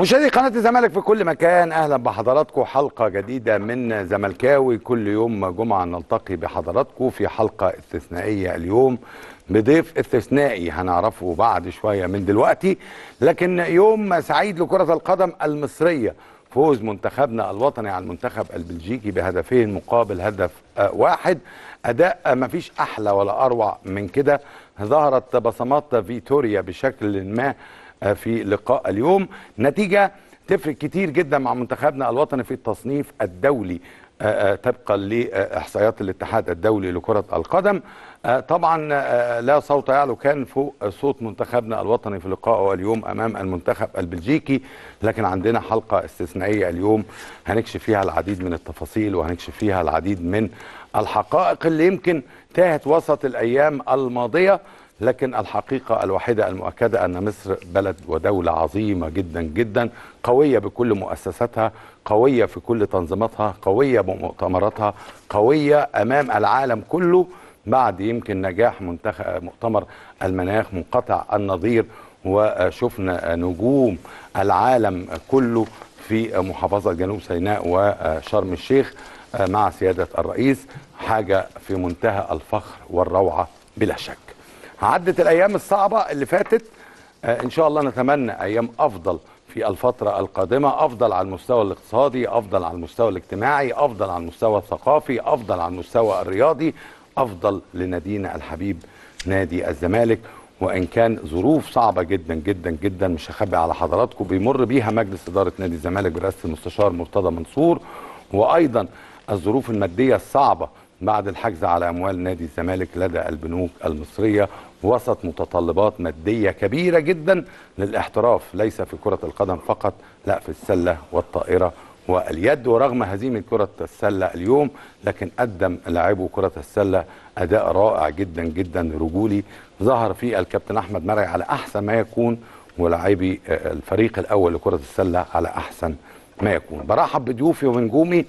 مشاهدي قناة الزمالك في كل مكان، أهلا بحضراتكم. حلقة جديدة من زملكاوي كل يوم جمعة نلتقي بحضراتكم في حلقة استثنائية اليوم بضيف استثنائي هنعرفه بعد شوية من دلوقتي. لكن يوم سعيد لكرة القدم المصرية، فوز منتخبنا الوطني على المنتخب البلجيكي بهدفين مقابل هدف واحد، أداء مفيش أحلى ولا أروع من كده. ظهرت بصمات فيتوريا بشكل ما في لقاء اليوم، نتيجة تفرق كتير جدا مع منتخبنا الوطني في التصنيف الدولي طبقا لإحصائيات الاتحاد الدولي لكرة القدم. طبعا لا صوت يعلو كان فوق صوت منتخبنا الوطني في لقائه اليوم أمام المنتخب البلجيكي. لكن عندنا حلقة استثنائية اليوم هنكشف فيها العديد من التفاصيل وهنكشف فيها العديد من الحقائق اللي يمكن تاهت وسط الأيام الماضية، لكن الحقيقة الوحيدة المؤكدة أن مصر بلد ودولة عظيمة جدا جدا، قوية بكل مؤسساتها، قوية في كل تنظيماتها، قوية بمؤتمراتها، قوية أمام العالم كله. بعد يمكن نجاح مؤتمر المناخ منقطع النظير، وشفنا نجوم العالم كله في محافظة جنوب سيناء وشرم الشيخ مع سيادة الرئيس، حاجة في منتهى الفخر والروعة بلا شك. عدت الأيام الصعبة اللي فاتت، إن شاء الله نتمنى أيام أفضل في الفترة القادمة، أفضل على المستوى الاقتصادي، أفضل على المستوى الاجتماعي، أفضل على المستوى الثقافي، أفضل على المستوى الرياضي، أفضل لنادينا الحبيب نادي الزمالك. وإن كان ظروف صعبة جدا جدا جدا مش هخبي على حضراتكم بيمر بيها مجلس إدارة نادي الزمالك برئاسة المستشار مرتضى منصور، وأيضا الظروف المادية الصعبة بعد الحجز على أموال نادي الزمالك لدى البنوك المصرية، وسط متطلبات مادية كبيرة جدا للاحتراف، ليس في كرة القدم فقط، لا في السلة والطائرة واليد. ورغم هزيمة كرة السلة اليوم، لكن قدم لاعبو كرة السلة أداء رائع جدا جدا رجولي، ظهر فيه الكابتن أحمد مرعي على أحسن ما يكون، ولاعبي الفريق الأول لكرة السلة على أحسن ما يكون. برحب بضيوفي ونجومي.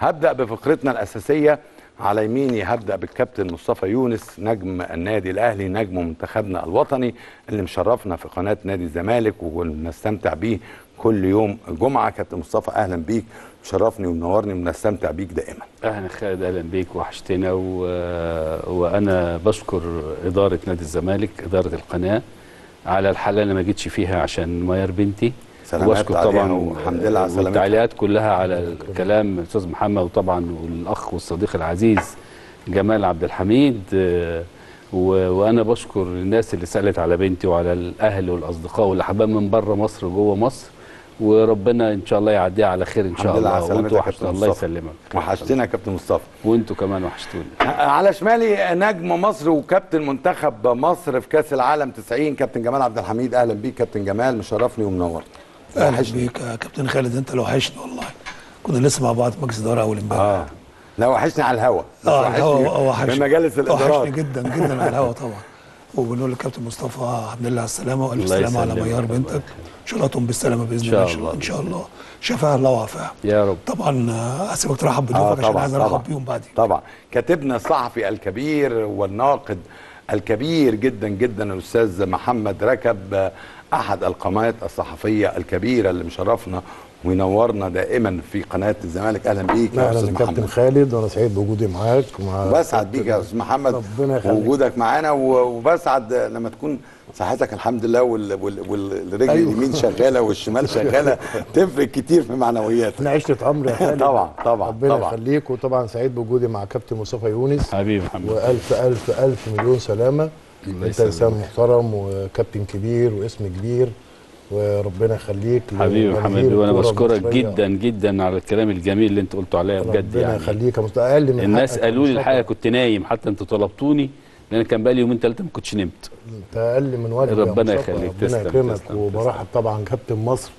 هبدأ بفقرتنا الأساسية، على يميني هبدأ بالكابتن مصطفى يونس، نجم النادي الأهلي، نجم منتخبنا الوطني، اللي مشرفنا في قناة نادي الزمالك وبنستمتع بيه كل يوم جمعة. كابتن مصطفى أهلا بيك، مشرفني ومنورني وبنستمتع بيك دائما. أهلا خالد، أهلا بيك، وحشتنا. وأنا بشكر إدارة نادي الزمالك، إدارة القناة، على الحلقة اللي ما جيتش فيها عشان ميار بنتي، واشكر طبعا والتعليقات كلها على الكلام الاستاذ محمد، وطبعا والاخ والصديق العزيز جمال عبد الحميد. وانا بشكر الناس اللي سالت على بنتي وعلى الاهل والاصدقاء والاحباب من بره مصر وجوه مصر، وربنا ان شاء الله يعديها على خير ان شاء الله. وانتوا وحشتنا، الله يسلمك. وحشتنا يا كابتن مصطفى، وانتوا كمان وحشتوني. على شمالي نجم مصر وكابتن منتخب مصر في كاس العالم 90، كابتن جمال عبد الحميد. اهلا بيك كابتن جمال، مشرفني ومنورني. اهلا بيك يا كابتن خالد، انت اللي وحشني والله. كنا لسه مع بعض في مجلس اداره اول امبارح. لا وحشني على الهوا، وحشني في مجالس الاداره، وحشني جدا جدا على الهوا طبعا. وبنقول للكابتن مصطفى الحمد لله على السلامه، والف سلامه على ميار بنتك، ان شاء الله تقوم بالسلامه باذن الله. ان شاء الله شفاها الله وعافاها يا رب. طبعا اسيبك ترحب بضيوفك عشان عايز ارحب بيهم بعدين. طبعا كاتبنا الصحفي الكبير والناقد الكبير جدا جدا الاستاذ محمد رجب، احد القنوات الصحفيه الكبيره اللي مشرفنا وينورنا دائما في قناه الزمالك. اهلا بيك يا استاذ محمد. اهلا كابتن خالد، وانا سعيد بوجودي معاك وبسعد بيك يا استاذ محمد بوجودك معانا، وبسعد لما تكون صحتك الحمد لله والرجل اليمين شغاله والشمال شغاله، تفرق كتير في معنوياتك. انا عشت عمري يا خالد. طبعا ربنا يخليك. وطبعا سعيد بوجودي مع كابتن مصطفى يونس حبيبي محمد، والف الف الف مليون سلامه. انت انسان محترم وكابتن كبير واسم كبير، وربنا يخليك حبيبي محمد. وانا بشكرك جدا جدا على الكلام الجميل اللي انت قلته عليا بجد، يعني ربنا يخليك. اقل من الناس قالوا لي الحقيقه كنت نايم، حتى انتوا طلبتوني، لان كان بقالي يومين ثلاثه ما كنتش نمت. انت اقل من واجب، ربنا يخليك. ربنا يكرمك. وبرحب طبعا كابتن مصر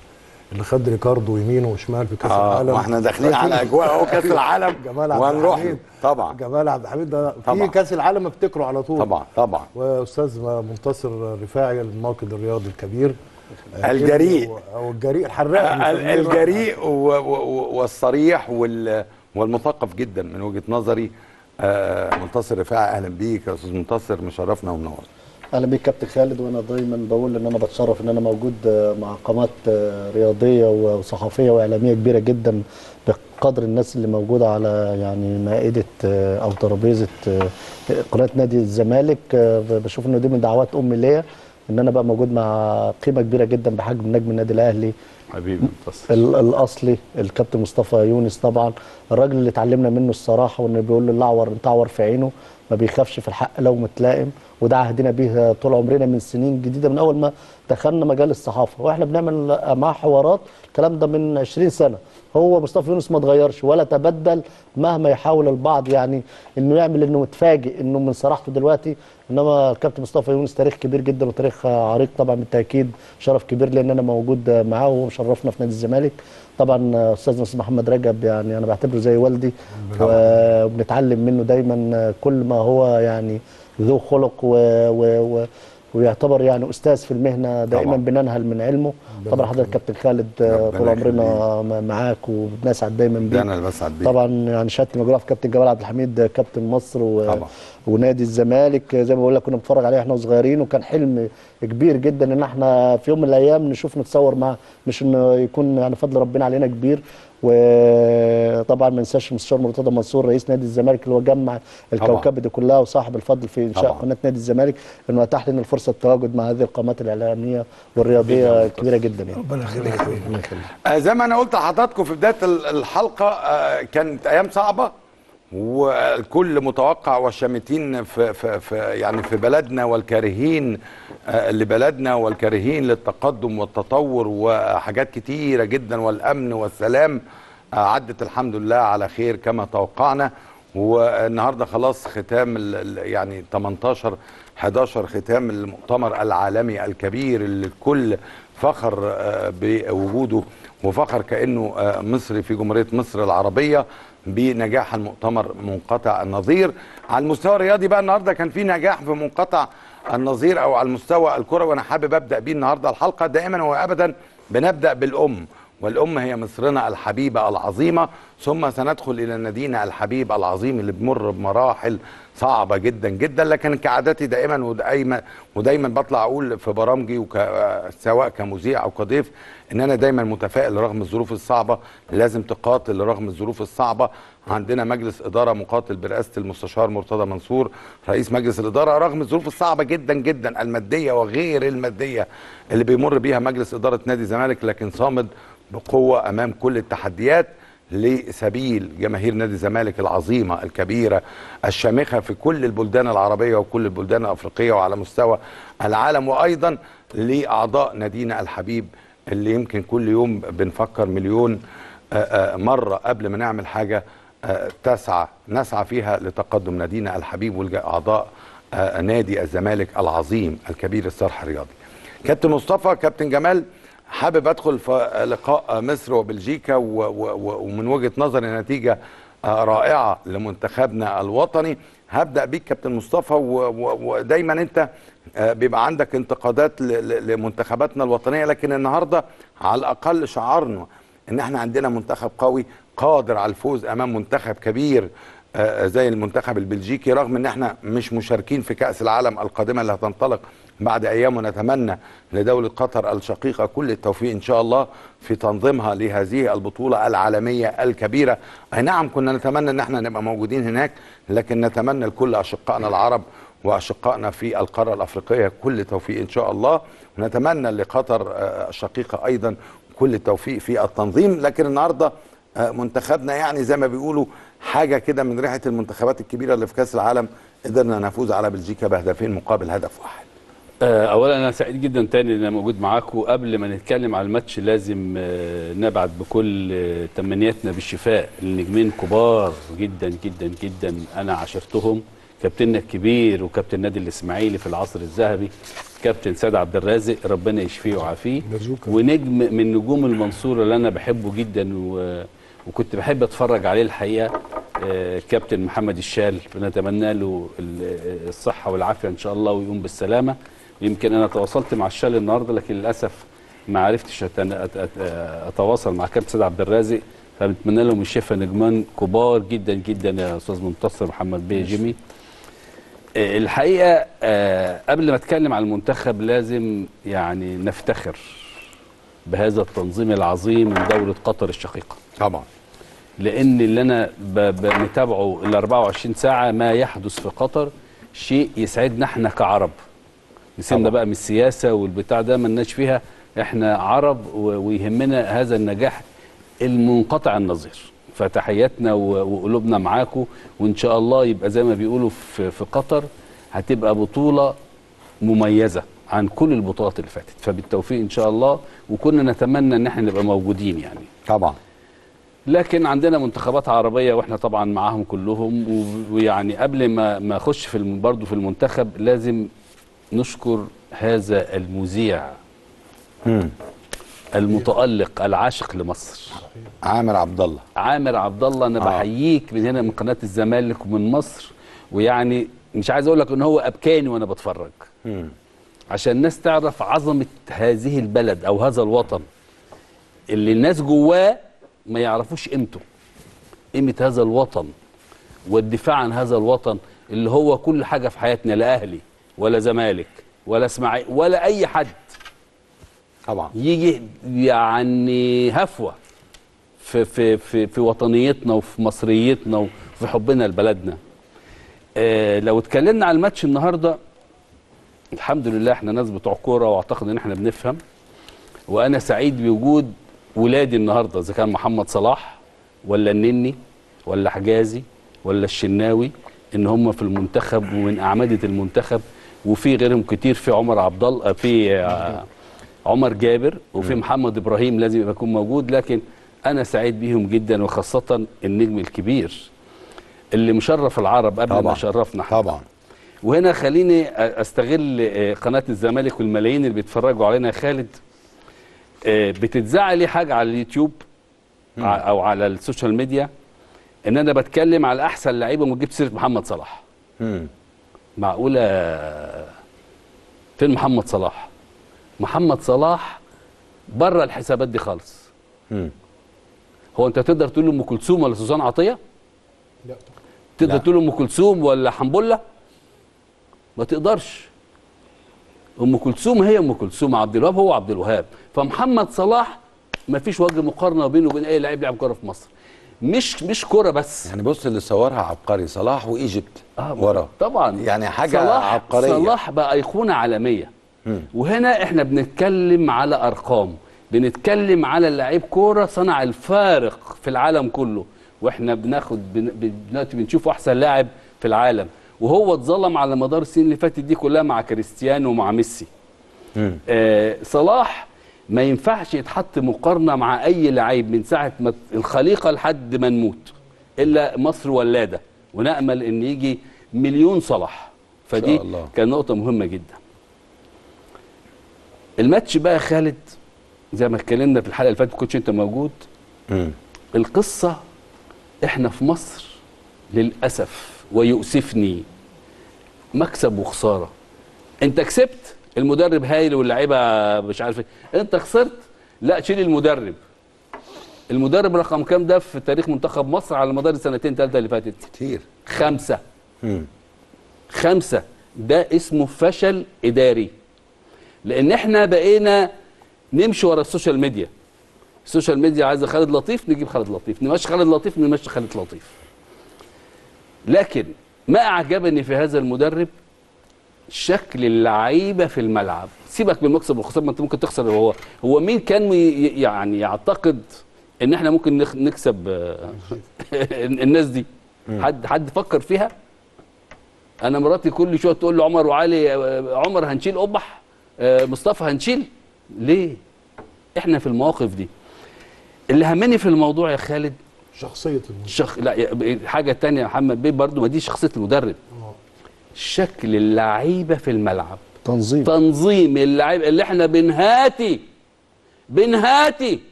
اللي خد ريكاردو يمينه وشمال في كاس العالم، واحنا داخلين على اجواء اهو كاس العالم وهنروح طبعا. جمال عبد الحميد ده في كاس العالم افتكره على طول طبعا. واستاذ منتصر رفاعي الناقد الرياضي الكبير الجريء، او الجريء الحراق، الجريء والصريح والمثقف جدا من وجهه نظري، منتصر رفاعي. اهلا بيك يا استاذ منتصر، مشرفنا ومنورنا. اهلا بيك كابتن خالد. وانا دايما بقول ان انا بتشرف ان انا موجود مع قناه رياضيه وصحفيه واعلاميه كبيره جدا بقدر الناس اللي موجوده على يعني مائده او ترابيزه قناه نادي الزمالك. بشوف ان دي من دعوات امي ليا ان انا بقى موجود مع قيمه كبيره جدا بحجم نجم النادي الاهلي حبيبي الاصلي الكابتن مصطفى يونس. طبعا الراجل اللي اتعلمنا منه الصراحه، وانه بيقول له الاعور انت اعور في عينه، ما بيخافش في الحق لو متلائم، وده عهدنا بيه طول عمرنا من سنين جديده من اول ما دخلنا مجال الصحافه واحنا بنعمل معاه حوارات. الكلام ده من 20 سنه. هو مصطفى يونس ما اتغيرش ولا تبدل مهما يحاول البعض يعني انه يعمل انه متفاجئ انه من صراحته دلوقتي. انما الكابتن مصطفى يونس تاريخ كبير جدا وتاريخ عريق طبعا بالتاكيد. شرف كبير لان انا موجود معاه وهو مشرفنا في نادي الزمالك. طبعا استاذنا محمد رجب يعني انا بعتبره زي والدي وبنتعلم منه دايما كل ما هو يعني ذو خلق ويعتبر يعني استاذ في المهنه دائما بننهل من علمه. طبعا حضرتك كابتن خالد طول عمرنا معاك وبنسعد دايما بيك. انا اللي بسعد بيك طبعا. يعني شهادتي مجروحه في كابتن جمال عبد الحميد كابتن مصر ونادي الزمالك. زي ما بقول لك كنا بنتفرج عليه احنا وصغيرين، وكان حلم كبير جدا ان احنا في يوم من الايام نشوف نتصور معاه، مش انه يكون يعني فضل ربنا علينا كبير. وطبعا ما ننساش المستشار مرتضى منصور رئيس نادي الزمالك اللي هو جمع الكوكبه دي كلها وصاحب الفضل في انشاء قناه نادي الزمالك، انه اتاح لنا الفرصه التواجد مع هذه القامات الاعلاميه والرياضيه الكبيره جدا. يعني ربنا يخليك يا حبيبي. زي ما انا قلت لحضراتكم في بدايه الحلقه كانت ايام صعبه والكل متوقع، والشامتين في يعني في بلدنا والكارهين لبلدنا والكارهين للتقدم والتطور وحاجات كتيرة جدا، والأمن والسلام عدت الحمد لله على خير كما توقعنا. والنهاردة خلاص ختام يعني 18/11 ختام المؤتمر العالمي الكبير اللي الكل فخر بوجوده وفخر كأنه مصري في جمهورية مصر العربية بنجاح المؤتمر منقطع النظير. على المستوى الرياضي بقى النهارده كان في نجاح في منقطع النظير او على المستوى الكروي، وانا حابب ابدا بيه النهارده الحلقه. دائما وابدا بنبدا بالام، والام هي مصرنا الحبيبه العظيمه، ثم سندخل الى نادينا الحبيب العظيم اللي بمر بمراحل صعبه جدا جدا، لكن كعادتي دائما بطلع اقول في برامجي سواء كمذيع او كضيف ان انا دايما متفائل رغم الظروف الصعبه. لازم تقاتل رغم الظروف الصعبه. عندنا مجلس اداره مقاتل برئاسه المستشار مرتضى منصور رئيس مجلس الاداره رغم الظروف الصعبه جدا جدا الماديه وغير الماديه اللي بيمر بيها مجلس اداره نادي الزمالك، لكن صامد بقوه امام كل التحديات لسبيل جماهير نادي الزمالك العظيمه الكبيره الشامخه في كل البلدان العربيه وكل البلدان الافريقيه وعلى مستوى العالم، وايضا لاعضاء نادينا الحبيب اللي يمكن كل يوم بنفكر مليون مره قبل ما نعمل حاجه نسعى فيها لتقدم نادينا الحبيب واعضاء نادي الزمالك العظيم الكبير الصرح الرياضي. كابتن مصطفى، كابتن جمال، حابب ادخل في لقاء مصر وبلجيكا ومن وجهه نظري نتيجه رائعه لمنتخبنا الوطني. هبدا بيك كابتن مصطفى، ودايما انت بيبقى عندك انتقادات لمنتخباتنا الوطنيه، لكن النهارده على الاقل شعرنا ان احنا عندنا منتخب قوي قادر على الفوز امام منتخب كبير زي المنتخب البلجيكي، رغم ان احنا مش مشاركين في كأس العالم القادمة اللي هتنطلق بعد ايام، ونتمنى لدولة قطر الشقيقة كل التوفيق ان شاء الله في تنظيمها لهذه البطولة العالمية الكبيرة. اي نعم كنا نتمنى ان احنا نبقى موجودين هناك، لكن نتمنى لكل اشقائنا العرب واشقائنا في القارة الافريقية كل توفيق ان شاء الله، ونتمنى لقطر الشقيقة ايضا كل التوفيق في التنظيم. لكن النهاردة منتخبنا يعني زي ما بيقولوا حاجه كده من ريحه المنتخبات الكبيره اللي في كاس العالم، قدرنا نفوز على بلجيكا بهدفين مقابل هدف واحد. اولا انا سعيد جدا تاني ان انا موجود معاكم. وقبل ما نتكلم على الماتش لازم نبعت بكل تمنياتنا بالشفاء لنجمين كبار جدا جدا جدا انا عاشرتهم، كابتننا الكبير وكابتن نادي الاسماعيلي في العصر الذهبي كابتن سيد عبد الرازق ربنا يشفيه ويعافيه، ونجم من نجوم المنصوره اللي انا بحبه جدا وكنت بحب اتفرج عليه الحقيقه كابتن محمد الشال. بنتمنى له الصحه والعافيه ان شاء الله ويقوم بالسلامه. يمكن انا تواصلت مع الشال النهارده لكن للاسف ما عرفتش اتواصل مع كابتن سيد عبد الرازق، فبنتمنى لهم الشفاء. نجمان كبار جدا جدا يا استاذ منتصر محمد بيه جيمي. الحقيقه قبل ما اتكلم على المنتخب لازم يعني نفتخر بهذا التنظيم العظيم من دوله قطر الشقيقه. طبعا. لان اللي انا بنتابعه ال 24 ساعه ما يحدث في قطر شيء يسعدنا احنا كعرب. نسيبنا بقى من السياسه والبتاع ده مالناش فيها، احنا عرب ويهمنا هذا النجاح المنقطع النظير. فتحياتنا وقلوبنا معاكم، وان شاء الله يبقى زي ما بيقولوا في قطر هتبقى بطوله مميزه عن كل البطولات اللي فاتت، فبالتوفيق ان شاء الله، وكنا نتمنى ان احنا نبقى موجودين يعني. طبعا. لكن عندنا منتخبات عربيه واحنا طبعا معاهم كلهم، ويعني قبل ما اخش برضه في المنتخب لازم نشكر هذا المذيع المتألق العاشق لمصر عامر عبد الله. عامر عبد الله انا بحييك من هنا من قناة الزمالك ومن مصر، ويعني مش عايز اقول لك ان هو ابكاني وانا بتفرج عشان الناس تعرف عظمة هذه البلد او هذا الوطن اللي الناس جواه ما يعرفوش قيمته، قيمة هذا الوطن والدفاع عن هذا الوطن اللي هو كل حاجة في حياتنا، لا اهلي ولا زمالك ولا اسماعيلي ولا اي حد طبعا يجي يعني هفوه في وطنيتنا وفي مصريتنا وفي حبنا لبلدنا. لو اتكلمنا على الماتش النهارده، الحمد لله احنا ناس بتوع كوره واعتقد ان احنا بنفهم، وانا سعيد بوجود ولادي النهارده اذا كان محمد صلاح ولا النني ولا حجازي ولا الشناوي ان هم في المنتخب ومن اعمده المنتخب، وفي غيرهم كتير، في عمر عبد الله، في عمر جابر، وفي محمد إبراهيم لازم يبقى يكون موجود، لكن أنا سعيد بيهم جدا وخاصة النجم الكبير اللي مشرف العرب قبل ما شرفنا حتى. طبعا. وهنا خليني أستغل قناة الزمالك والملايين اللي بيتفرجوا علينا يا خالد، بتتذاع لي حاجة على اليوتيوب أو على السوشيال ميديا إن أنا بتكلم على أحسن لعيبة وجبت سيرة محمد صلاح. معقولة؟ فين محمد صلاح؟ محمد صلاح بره الحسابات دي خالص. هو انت تقدر تقول ام كلثوم ولا سوزان عطيه؟ لا. تقدر تقول ام كلثوم ولا حنبله؟ ما تقدرش. ام كلثوم هي ام كلثوم، عبد الوهاب هو عبد الوهاب، فمحمد صلاح ما فيش وجه مقارنه بينه وبين اي لاعب لعب كوره في مصر. مش كوره بس يعني، بص اللي صورها عبقري، صلاح وايجيبت ورا طبعا يعني حاجه عبقريه. صلاح بقى ايقونه عالميه. وهنا احنا بنتكلم على ارقام، بنتكلم على لعيب كوره صنع الفارق في العالم كله، واحنا بناخد دلوقتي بنشوف احسن لاعب في العالم، وهو اتظلم على مدار السنين اللي فاتت دي كلها مع كريستيانو ومع ميسي. صلاح ما ينفعش يتحط مقارنه مع اي لعيب من ساعه ما الخليقه لحد ما نموت، الا مصر ولاده، ونامل ان يجي مليون صلاح. فدي كانت نقطه مهمه جدا. الماتش بقى خالد زي ما اتكلمنا في الحلقه اللي فاتت، ما كنتش انت موجود. القصه احنا في مصر للاسف ويؤسفني مكسب وخساره. انت كسبت المدرب هايل واللعيبه مش عارف ايه، انت خسرت لا شيل المدرب. المدرب رقم كام ده في تاريخ منتخب مصر على مدار السنتين ثلاثه اللي فاتت؟ كتير. 5. 5 ده اسمه فشل اداري، لان احنا بقينا نمشي ورا السوشيال ميديا. السوشيال ميديا عايزه خالد لطيف نجيب خالد لطيف، نمشي خالد لطيف نمشي خالد لطيف. لكن ما اعجبني في هذا المدرب شكل اللعيبه في الملعب. سيبك من المكسب والخساره، ما انت ممكن تخسر. هو مين كان يعني يعتقد ان احنا ممكن نكسب الناس دي؟ حد فكر فيها؟ انا مراتي كل شويه تقول له عمر وعلي، عمر هنشيل قبح، مصطفى هنشيل. ليه احنا في المواقف دي؟ اللي همني في الموضوع يا خالد شخصيه المدرب. لا حاجه تانية يا محمد بيه برضو، ما دي شخصيه المدرب، شكل اللعيبه في الملعب، تنظيم اللعيبه اللي احنا بنهاتي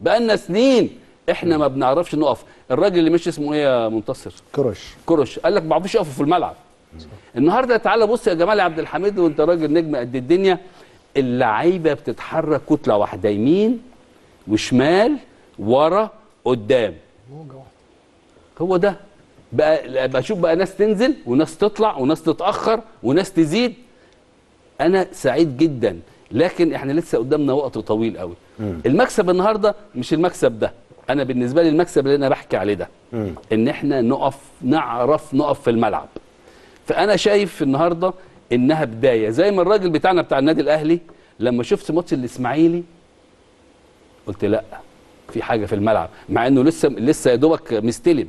بقالنا سنين احنا ما بنعرفش نقف. الراجل اللي مش اسمه ايه يا منتصر؟ كيروش قال لك ما بعرفوش يقفوا في الملعب. النهارده تعالى بص يا جمال عبد الحميد، وانت راجل نجم قد الدنيا، اللعيبه بتتحرك كتله واحده، يمين وشمال ورا قدام، هو ده بقى بشوف بقى ناس تنزل وناس تطلع وناس تتاخر وناس تزيد. انا سعيد جدا، لكن احنا لسه قدامنا وقت طويل قوي. المكسب النهارده مش المكسب ده، انا بالنسبه لي المكسب اللي انا بحكي عليه ده ان احنا نقف، نعرف نقف في الملعب. فانا شايف النهارده انها بدايه، زي ما الراجل بتاعنا بتاع النادي الاهلي لما شفت ماتش الاسماعيلي قلت لا في حاجه في الملعب، مع انه لسه يا دوبك مستلم،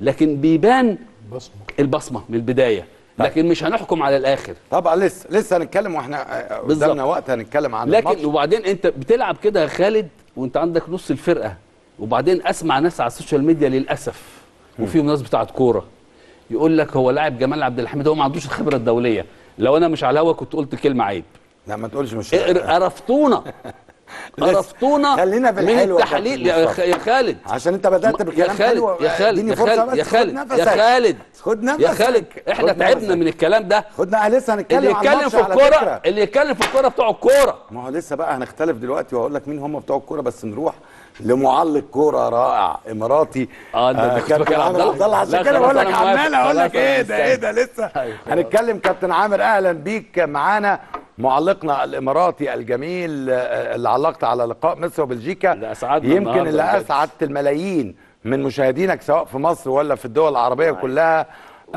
لكن بيبان البصمه من البدايه. لكن مش هنحكم على الاخر طبعا، لسه هنتكلم، واحنا قدامنا وقت هنتكلم عن لكن الماتش. وبعدين انت بتلعب كده يا خالد وانت عندك نص الفرقه، وبعدين اسمع ناس على السوشيال ميديا للاسف وفيهم ناس بتاعه كوره يقول لك هو لاعب جمال عبد الحميد هو ما عندوش الخبره الدوليه. لو انا مش على الهوا كنت قلت كلمه عيب. لا ما تقولش مش قرفتونا قرفتونا خلينا بالحلو من التحليل يا خالد، عشان انت بدات بكلام حلو. يا خالد يا خالد احنا تعبنا من الكلام ده. خدنا لسه هنتكلم على الماتش، على فكره اللي يتكلم في الكوره بتوع الكوره، ما هو لسه بقى هنختلف دلوقتي وهقول لك مين هم بتوع الكوره. بس نروح لمعلق كوره رائع اماراتي. كابتن عامر عبد الله، عشان كده بقول لك عمال اقول لك ايه ده لسه هنتكلم. كابتن عامر اهلا بيك معانا، معلقنا الاماراتي الجميل اللي علقت على لقاء مصر وبلجيكا، يمكن اللي اسعدت الملايين من مشاهدينك سواء في مصر ولا في الدول العربيه كلها،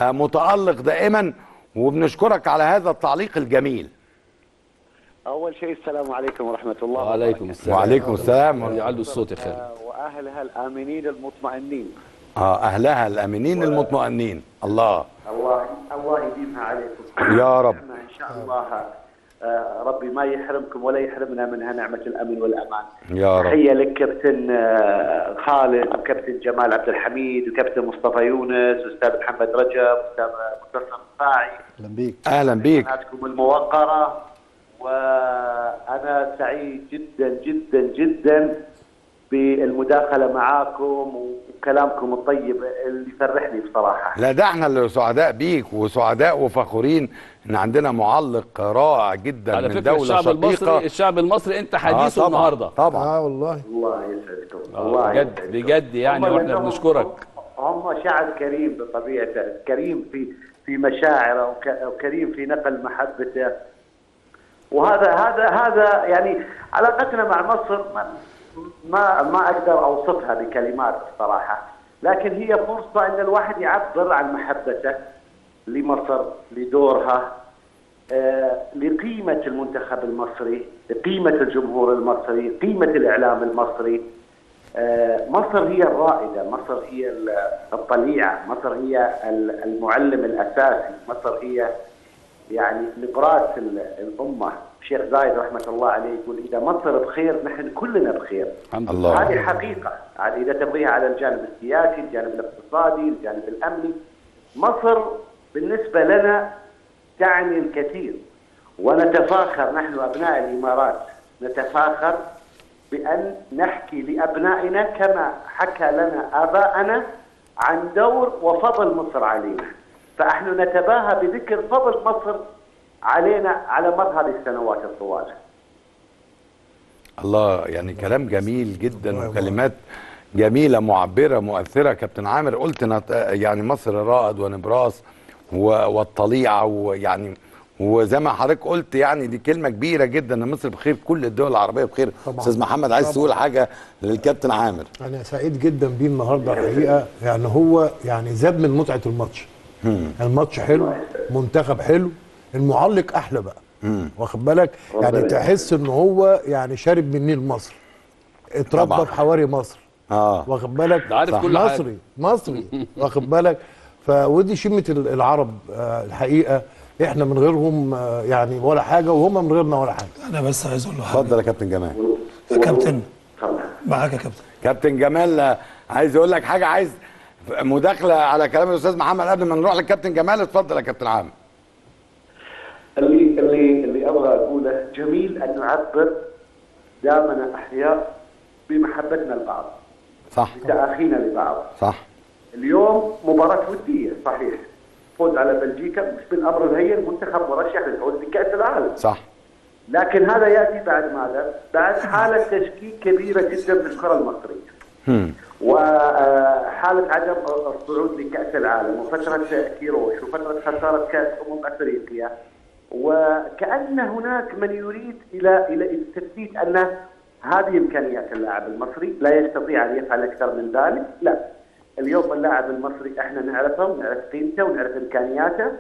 متالق دائما، وبنشكرك على هذا التعليق الجميل. اول شيء السلام عليكم ورحمه الله وبركاته. وعليكم السلام. وعليكم السلام. يعلو الصوت يا خالد. واهلها الامنين المطمئنين. اهلها الامنين المطمئنين. الله يديمها عليكم يا رب ان شاء الله. ربي ما يحرمكم ولا يحرمنا منها، نعمه الامن والامان يا رب. تحيه لك كابتن خالد وكابتن جمال عبد الحميد وكابتن مصطفى يونس واستاذ محمد رجب واستاذ منتصر رفاعي. اهلا بيك. اهلا بيك. قناتكم الموقره، وانا سعيد جدا جدا جدا بالمداخله معاكم وكلامكم الطيب اللي يفرحني بصراحه. لا ده احنا اللي سعداء بيك وسعداء وفخورين ان عندنا معلق رائع جدا على من فكرة دوله الشعب شقيقه. الشعب المصري انت حديثه النهارده. طبعا والله. الله يسعدكم. الله يسعدكم بجد يعني، واحنا بنشكرك. هم شعب كريم بطبيعته، كريم في مشاعره وكريم في نقل محبته، وهذا هذا يعني علاقتنا مع مصر ما اقدر اوصفها بكلمات صراحه، لكن هي فرصه ان الواحد يعبر عن محبته لمصر، لدورها، لقيمه المنتخب المصري، لقيمه الجمهور المصري، قيمه الاعلام المصري. مصر هي الرائده، مصر هي الطليعه، مصر هي المعلم الاساسي، مصر هي يعني نبرات الامه. الشيخ زايد رحمه الله عليه يقول اذا مصر بخير نحن كلنا بخير. الحمد لله. هذه الحقيقه، اذا تبغيها على الجانب السياسي، الجانب الاقتصادي، الجانب الامني. مصر بالنسبه لنا تعني الكثير، ونتفاخر نحن ابناء الامارات، نتفاخر بان نحكي لابنائنا كما حكى لنا ابائنا عن دور وفضل مصر علينا. فنحن نتباهى بذكر فضل مصر علينا على مر هذه السنوات الطويلة. الله، يعني كلام جميل جدا وكلمات جميلة معبرة مؤثرة. كابتن عامر قلت يعني مصر رائد ونبراس والطليعة، ويعني وزي ما حضرتك قلت يعني دي كلمة كبيرة جدا، ان مصر بخير، كل الدول العربية بخير. استاذ محمد عايز تقول حاجة للكابتن عامر؟ انا سعيد جدا بيه النهارده الحقيقة، يعني هو يعني زاد من متعة الماتش. الماتش حلو، منتخب حلو، المعلق احلى بقى. واخد بالك يعني، تحس ان هو يعني شارب من نيل مصر، اتربى في حواري مصر. واخد بالك، عارف كل حاجه، مصري واخد بالك. فودي شمه العرب الحقيقه، احنا من غيرهم يعني ولا حاجه، وهم من غيرنا ولا حاجه. انا بس عايز اقول له حاجه. اتفضل يا كابتن جمال. يا كابتن معاك يا كابتن. كابتن جمال عايز اقول لك حاجه، عايز مداخله على كلام الاستاذ محمد قبل ما نروح للكابتن جمال. اتفضل يا كابتن عامر. اللي ابغى اقوله، جميل ان نعبر دامنا احياء بمحبتنا لبعض. صح. بتاخينا لبعض. صح. اليوم مباراه وديه، صحيح. فوز على بلجيكا مش بالامر الهين، منتخب مرشح للفوز بكاس العالم. صح. لكن هذا ياتي بعد ماذا؟ بعد حاله تشكيك كبيره جدا بالكره المصريه. وحاله عدم الصعود لكاس العالم وفتره كيروش وفتره خساره كاس افريقيا، وكأن هناك من يريد الى تثبيت ان هذه امكانيات اللاعب المصري، لا يستطيع ان يفعل اكثر من ذلك. لا، اليوم اللاعب المصري احنا نعرفه ونعرف قيمته ونعرف امكانياته،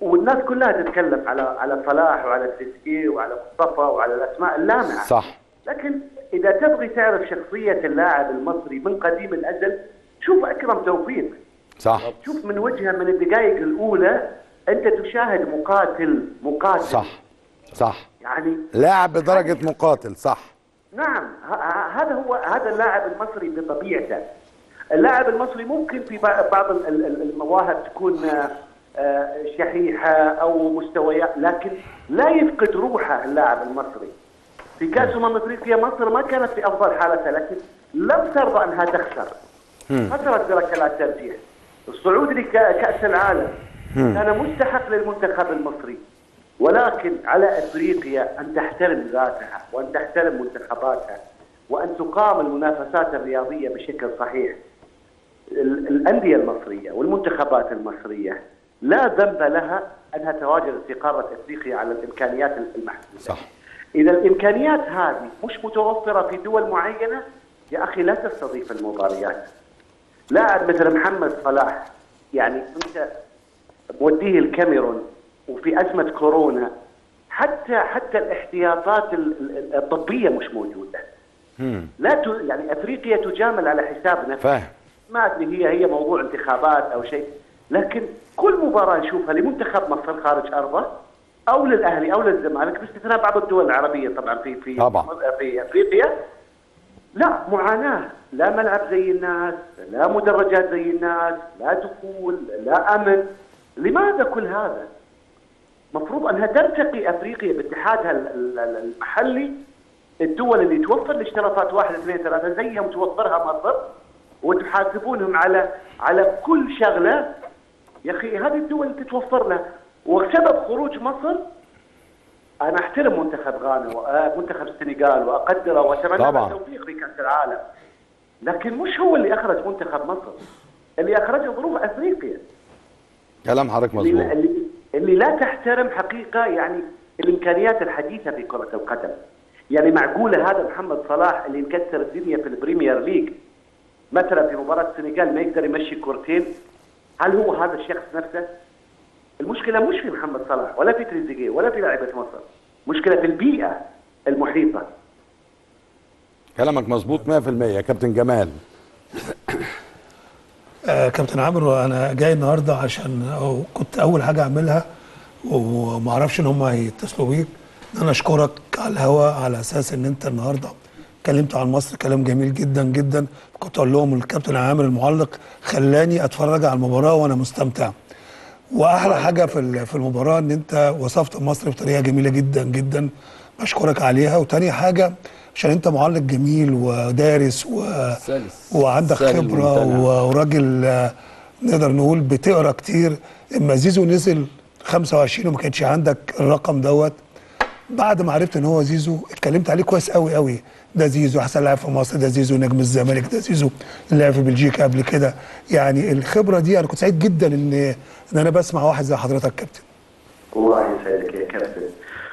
والناس كلها تتكلم على صلاح وعلى تريزيجيه وعلى مصطفى وعلى الاسماء اللامعه، صح. لكن اذا تبغي تعرف شخصيه اللاعب المصري من قديم الاجل، شوف اكرم توفيق، صح. شوف من وجهه من الدقائق الاولى انت تشاهد مقاتل، صح، يعني لاعب بدرجه مقاتل، صح. نعم، هذا اللاعب المصري بطبيعته. اللاعب المصري ممكن في بعض المواهب تكون شحيحه او مستويات، لكن لا يفقد روحه اللاعب المصري. في كاس افريقيا مصر ما كانت في افضل حالتها، لكن لم ترضى انها تخسر. خسرت بركلات الترجيح. الصعود لكاس العالم كان مستحق للمنتخب المصري، ولكن على افريقيا ان تحترم ذاتها وان تحترم منتخباتها وان تقام المنافسات الرياضيه بشكل صحيح. الانديه المصريه والمنتخبات المصريه لا ذنب لها انها تواجه في قاره افريقيا على الامكانيات المحدوده. صح. اذا الامكانيات هذه مش متوفره في دول معينه، يا اخي لا تستضيف المباريات. لاعب مثل محمد صلاح، يعني انت موديه الكاميرون وفي ازمه كورونا، حتى الاحتياطات الطبيه مش موجوده. لا يعني افريقيا تجامل على حساب نفسها. ما ادري هي موضوع انتخابات او شيء، لكن كل مباراه نشوفها لمنتخب مصر خارج ارضه او للاهلي او للزمالك، باستثناء بعض الدول العربيه طبعا في افريقيا، لا معاناه، لا ملعب زي الناس، لا مدرجات زي الناس، لا دخول، لا امن. لماذا كل هذا؟ مفروض انها ترتقي افريقيا باتحادها المحلي، الدول اللي توفر الاشتراطات 1 2 3 زيهم توفرها مصر، وتحاسبونهم على كل شغله. يا اخي هذه الدول تتوفر لها، وسبب خروج مصر انا احترم منتخب غانا ومنتخب السنغال واقدره واتمنى له التوفيق في كاس العالم، لكن مش هو اللي اخرج منتخب مصر، اللي اخرجه ظروف افريقيا. كلام حضرتك مظبوط. اللي لا تحترم حقيقه يعني الامكانيات الحديثه في كره القدم. يعني معقوله هذا محمد صلاح اللي مكسر الدنيا في البريمير ليج مثلا في مباراه السنغال ما يقدر يمشي كورتين؟ هل هو هذا الشخص نفسه؟ المشكله مش في محمد صلاح ولا في تريزيجيه ولا في لاعيبه مصر، مشكله في البيئه المحيطه. كلامك مظبوط 100% يا كابتن جمال. كابتن عمرو، انا جاي النهارده عشان كنت اول حاجه اعملها وما اعرفش ان هم هيتصلوا بيك، ان انا اشكرك على الهواء على اساس ان انت النهارده اتكلمت عن مصر كلام جميل جدا جدا. كنت اقول لهم الكابتن عامر المعلق خلاني اتفرج على المباراه وانا مستمتع، واحلى حاجه في المباراه ان انت وصفت مصر بطريقه جميله جدا جدا، بشكرك عليها. وتاني حاجه عشان انت معلق جميل ودارس وعندك خبره وراجل نقدر نقول بتقرا كتير. اما زيزو نزل 25 وما كانش عندك الرقم دوت، بعد ما عرفت ان هو زيزو اتكلمت عليه كويس قوي قوي. ده زيزو احسن لاعب في مصر، ده زيزو نجم الزمالك، ده زيزو اللي لعب في بلجيكا قبل كده. يعني الخبره دي انا كنت سعيد جدا ان انا بسمع واحد زي حضرتك كابتن. الله يسعدك يا كابتن،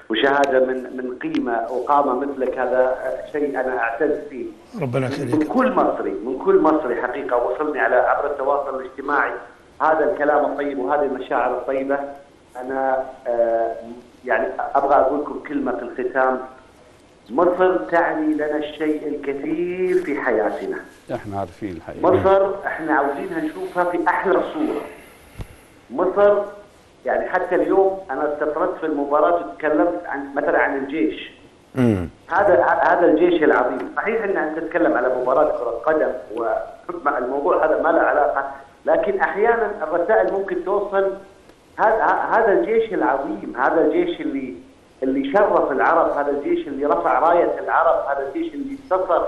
وشهاده من قيمه وقامه مثلك، هذا شيء انا اعتز فيه. ربنا يخليك. من كل مصري حقيقه وصلني على عبر التواصل الاجتماعي هذا الكلام الطيب وهذه المشاعر الطيبه. انا يعني ابغى اقول لكم كلمه في الختام. مصر تعني لنا الشيء الكثير في حياتنا. احنا عارفين الحقيقه. مصر احنا عاوزينها نشوفها في احلى صوره. مصر يعني حتى اليوم انا استطردت في المباراه وتكلمت مثلا عن الجيش. هذا الجيش العظيم، صحيح ان انت تتكلم على مباراه كره قدم والموضوع هذا ما له علاقه، لكن احيانا الرسائل ممكن توصل. هذا الجيش العظيم، هذا الجيش اللي شرف العرب، هذا الجيش اللي رفع رايه العرب، هذا الجيش اللي انتصر،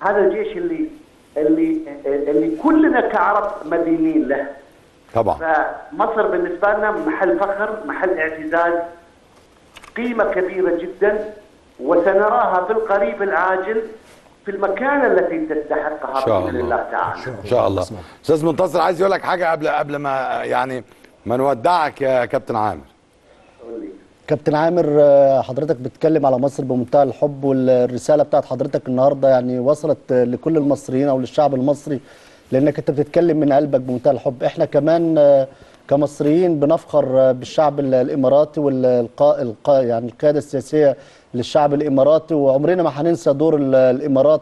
هذا الجيش اللي كلنا كعرب مدينين له. طبعا. فمصر بالنسبه لنا محل فخر، محل اعتزاز، قيمه كبيره جدا، وسنراها في القريب العاجل في المكانه التي تستحقها باذن الله تعالى. ان شاء الله. استاذ منتصر عايز يقول لك حاجه قبل ما يعني ما نودعك يا كابتن عامر. كابتن عامر، حضرتك بتتكلم على مصر بمنتهى الحب، والرساله بتاعت حضرتك النهارده يعني وصلت لكل المصريين او للشعب المصري، لانك انت بتتكلم من قلبك بمنتهى الحب. احنا كمان كمصريين بنفخر بالشعب الاماراتي يعني القياده السياسيه للشعب الاماراتي، وعمرنا ما هننسى دور الامارات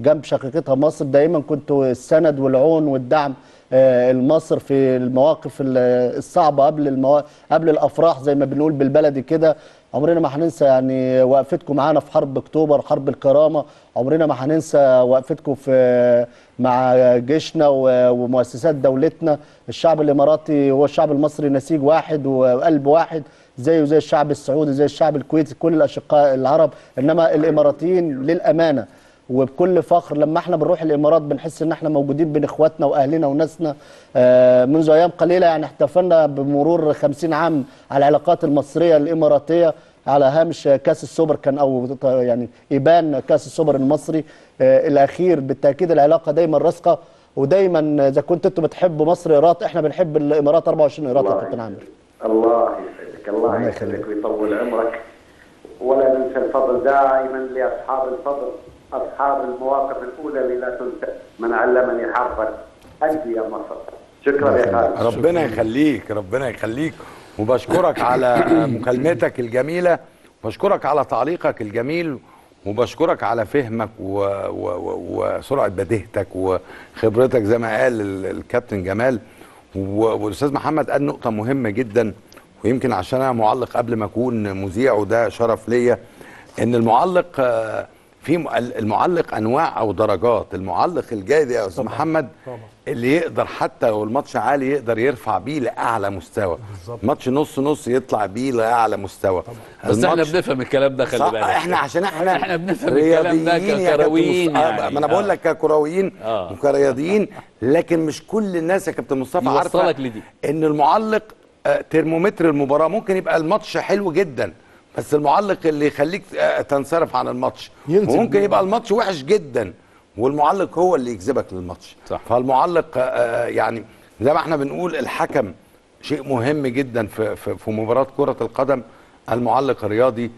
جنب شقيقتها مصر. دايما كنتوا السند والعون والدعم لمصر في المواقف الصعبه قبل الافراح زي ما بنقول بالبلدي كده. عمرنا ما هننسى يعني وقفتكم معانا في حرب اكتوبر، حرب الكرامه، عمرنا ما هننسى وقفتكم في مع جيشنا ومؤسسات دولتنا. الشعب الاماراتي هو الشعب المصري نسيج واحد وقلب واحد، زيه زي الشعب السعودي، زي الشعب الكويتي، كل الاشقاء العرب، انما الاماراتيين للامانه وبكل فخر لما احنا بنروح الامارات بنحس ان احنا موجودين بين اخواتنا واهلنا وناسنا. منذ ايام قليله يعني احتفلنا بمرور 50 عام على العلاقات المصريه الاماراتيه على هامش كاس السوبر، كان او يعني ابان كاس السوبر المصري الاخير. بالتاكيد العلاقه دايما راسخه، ودايما اذا كنت انتوا بتحبوا مصر ايرات، احنا بنحب الامارات 24 ايرات يا كابتن عامر. الله يسعدك، الله يخليك ويطول عمرك، ولا ننسى الفضل دائما لاصحاب الفضل، أصحاب المواقف الأولى اللي لا تنسى. من علمني حرفا أنت يا مصر. شكرا يا خالد. ربنا يخليك، ربنا يخليك، وبشكرك على مكالمتك الجميلة، وبشكرك على تعليقك الجميل، وبشكرك على فهمك وسرعة بديهتك وخبرتك زي ما قال الكابتن جمال. والأستاذ محمد قال نقطة مهمة جدا، ويمكن عشان أنا معلق قبل ما أكون مذيع وده شرف ليا، إن المعلق انواع او درجات. المعلق الجيد يا استاذ محمد اللي يقدر حتى لو الماتش عالي يقدر يرفع بيه لاعلى مستوى، ماتش نص نص يطلع بيه لاعلى مستوى. بس احنا بنفهم الكلام ده، خلي بالك احنا عشان احنا بنفهم الكلام ده ككرويين، ما انا بقول لك ككرويين وكرياضيين، لكن مش كل الناس يا كابتن مصطفى عارفه ان المعلق ترمومتر المباراه. ممكن يبقى الماتش حلو جدا بس المعلق اللي يخليك تنصرف عن الماتش، وممكن يبقى الماتش وحش جدا والمعلق هو اللي يجذبك للماتش. صح. فالمعلق يعني زي ما احنا بنقول الحكم شيء مهم جدا في مباراة كرة القدم، المعلق الرياضي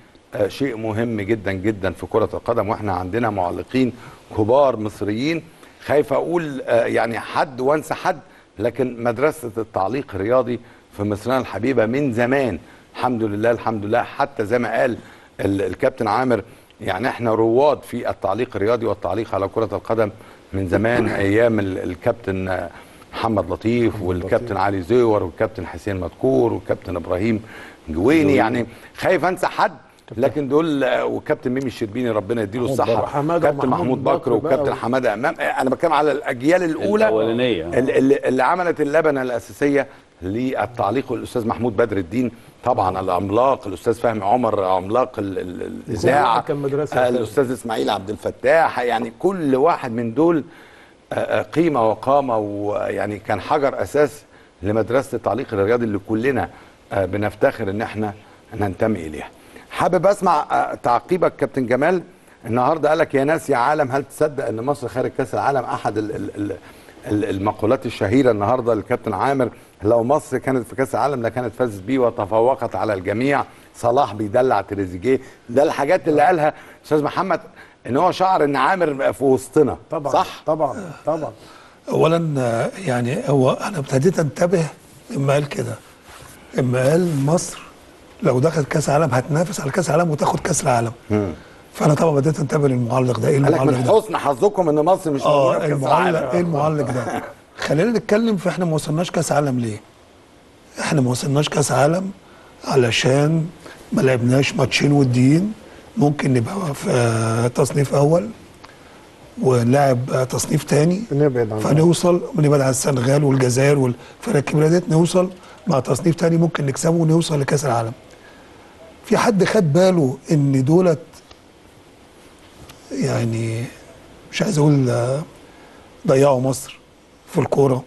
شيء مهم جدا جدا في كرة القدم. واحنا عندنا معلقين كبار مصريين، خايف اقول يعني حد وانسى حد، لكن مدرسة التعليق الرياضي في مصرنا الحبيبة من زمان الحمد لله، الحمد لله. حتى زي ما قال الكابتن عامر يعني احنا رواد في التعليق الرياضي والتعليق على كرة القدم من زمان، ايام الكابتن محمد لطيف والكابتن علي زيور والكابتن حسين مدكور والكابتن ابراهيم جويني، يعني خايف انسى حد لكن دول، وكابتن ميمي الشربيني ربنا يديله الصحه، كابتن محمود بكر وكابتن حمادة إمام. انا بتكلم على الاجيال الاولى اللي عملت اللبنه الاساسيه للتعليق، الاستاذ محمود بدر الدين طبعا العملاق، الاستاذ فهمي عمر عملاق الاذاعه، الاستاذ اسماعيل عبد الفتاح، يعني كل واحد من دول قيمه وقامه، ويعني كان حجر اساس لمدرسه التعليق الرياضي اللي كلنا بنفتخر ان احنا ننتمي اليها. حابب اسمع تعقيبك كابتن جمال. النهارده قالك يا ناس يا عالم، هل تصدق ان مصر خارج كاس العالم؟ احد المقولات الشهيره النهارده للكابتن عامر، لو مصر كانت في كاس العالم لكانت فازت بيه وتفوقت على الجميع. صلاح بيدلع تريزيجيه، ده الحاجات اللي قالها استاذ محمد، ان هو شعر ان عامر في وسطنا. طبعا صح، طبعا طبعا. اولا يعني هو انا ابتديت انتبه لما قال كده، لما قال مصر لو دخلت كاس العالم هتنافس على كاس العالم وتاخد كاس العالم. فانا طبعا بديت انتبه للمعلق ده. ايه المعلق ده؟ قال لك من حسن حظكم ان مصر مش موجوده في كاس العالم. ايه المعلق ده؟ خلينا نتكلم في احنا ما وصلناش كاس عالم ليه؟ احنا ما وصلناش كاس عالم علشان ما لعبناش ماتشين وديين ممكن نبقى في تصنيف اول ونلعب تصنيف ثاني فنوصل ونبعد عن السنغال والجزائر والفرق الكبيره ديت، نوصل مع تصنيف ثاني ممكن نكسبه ونوصل لكاس العالم. في حد خد باله ان دولت يعني مش عايز اقول ضيعوا مصر في الكوره،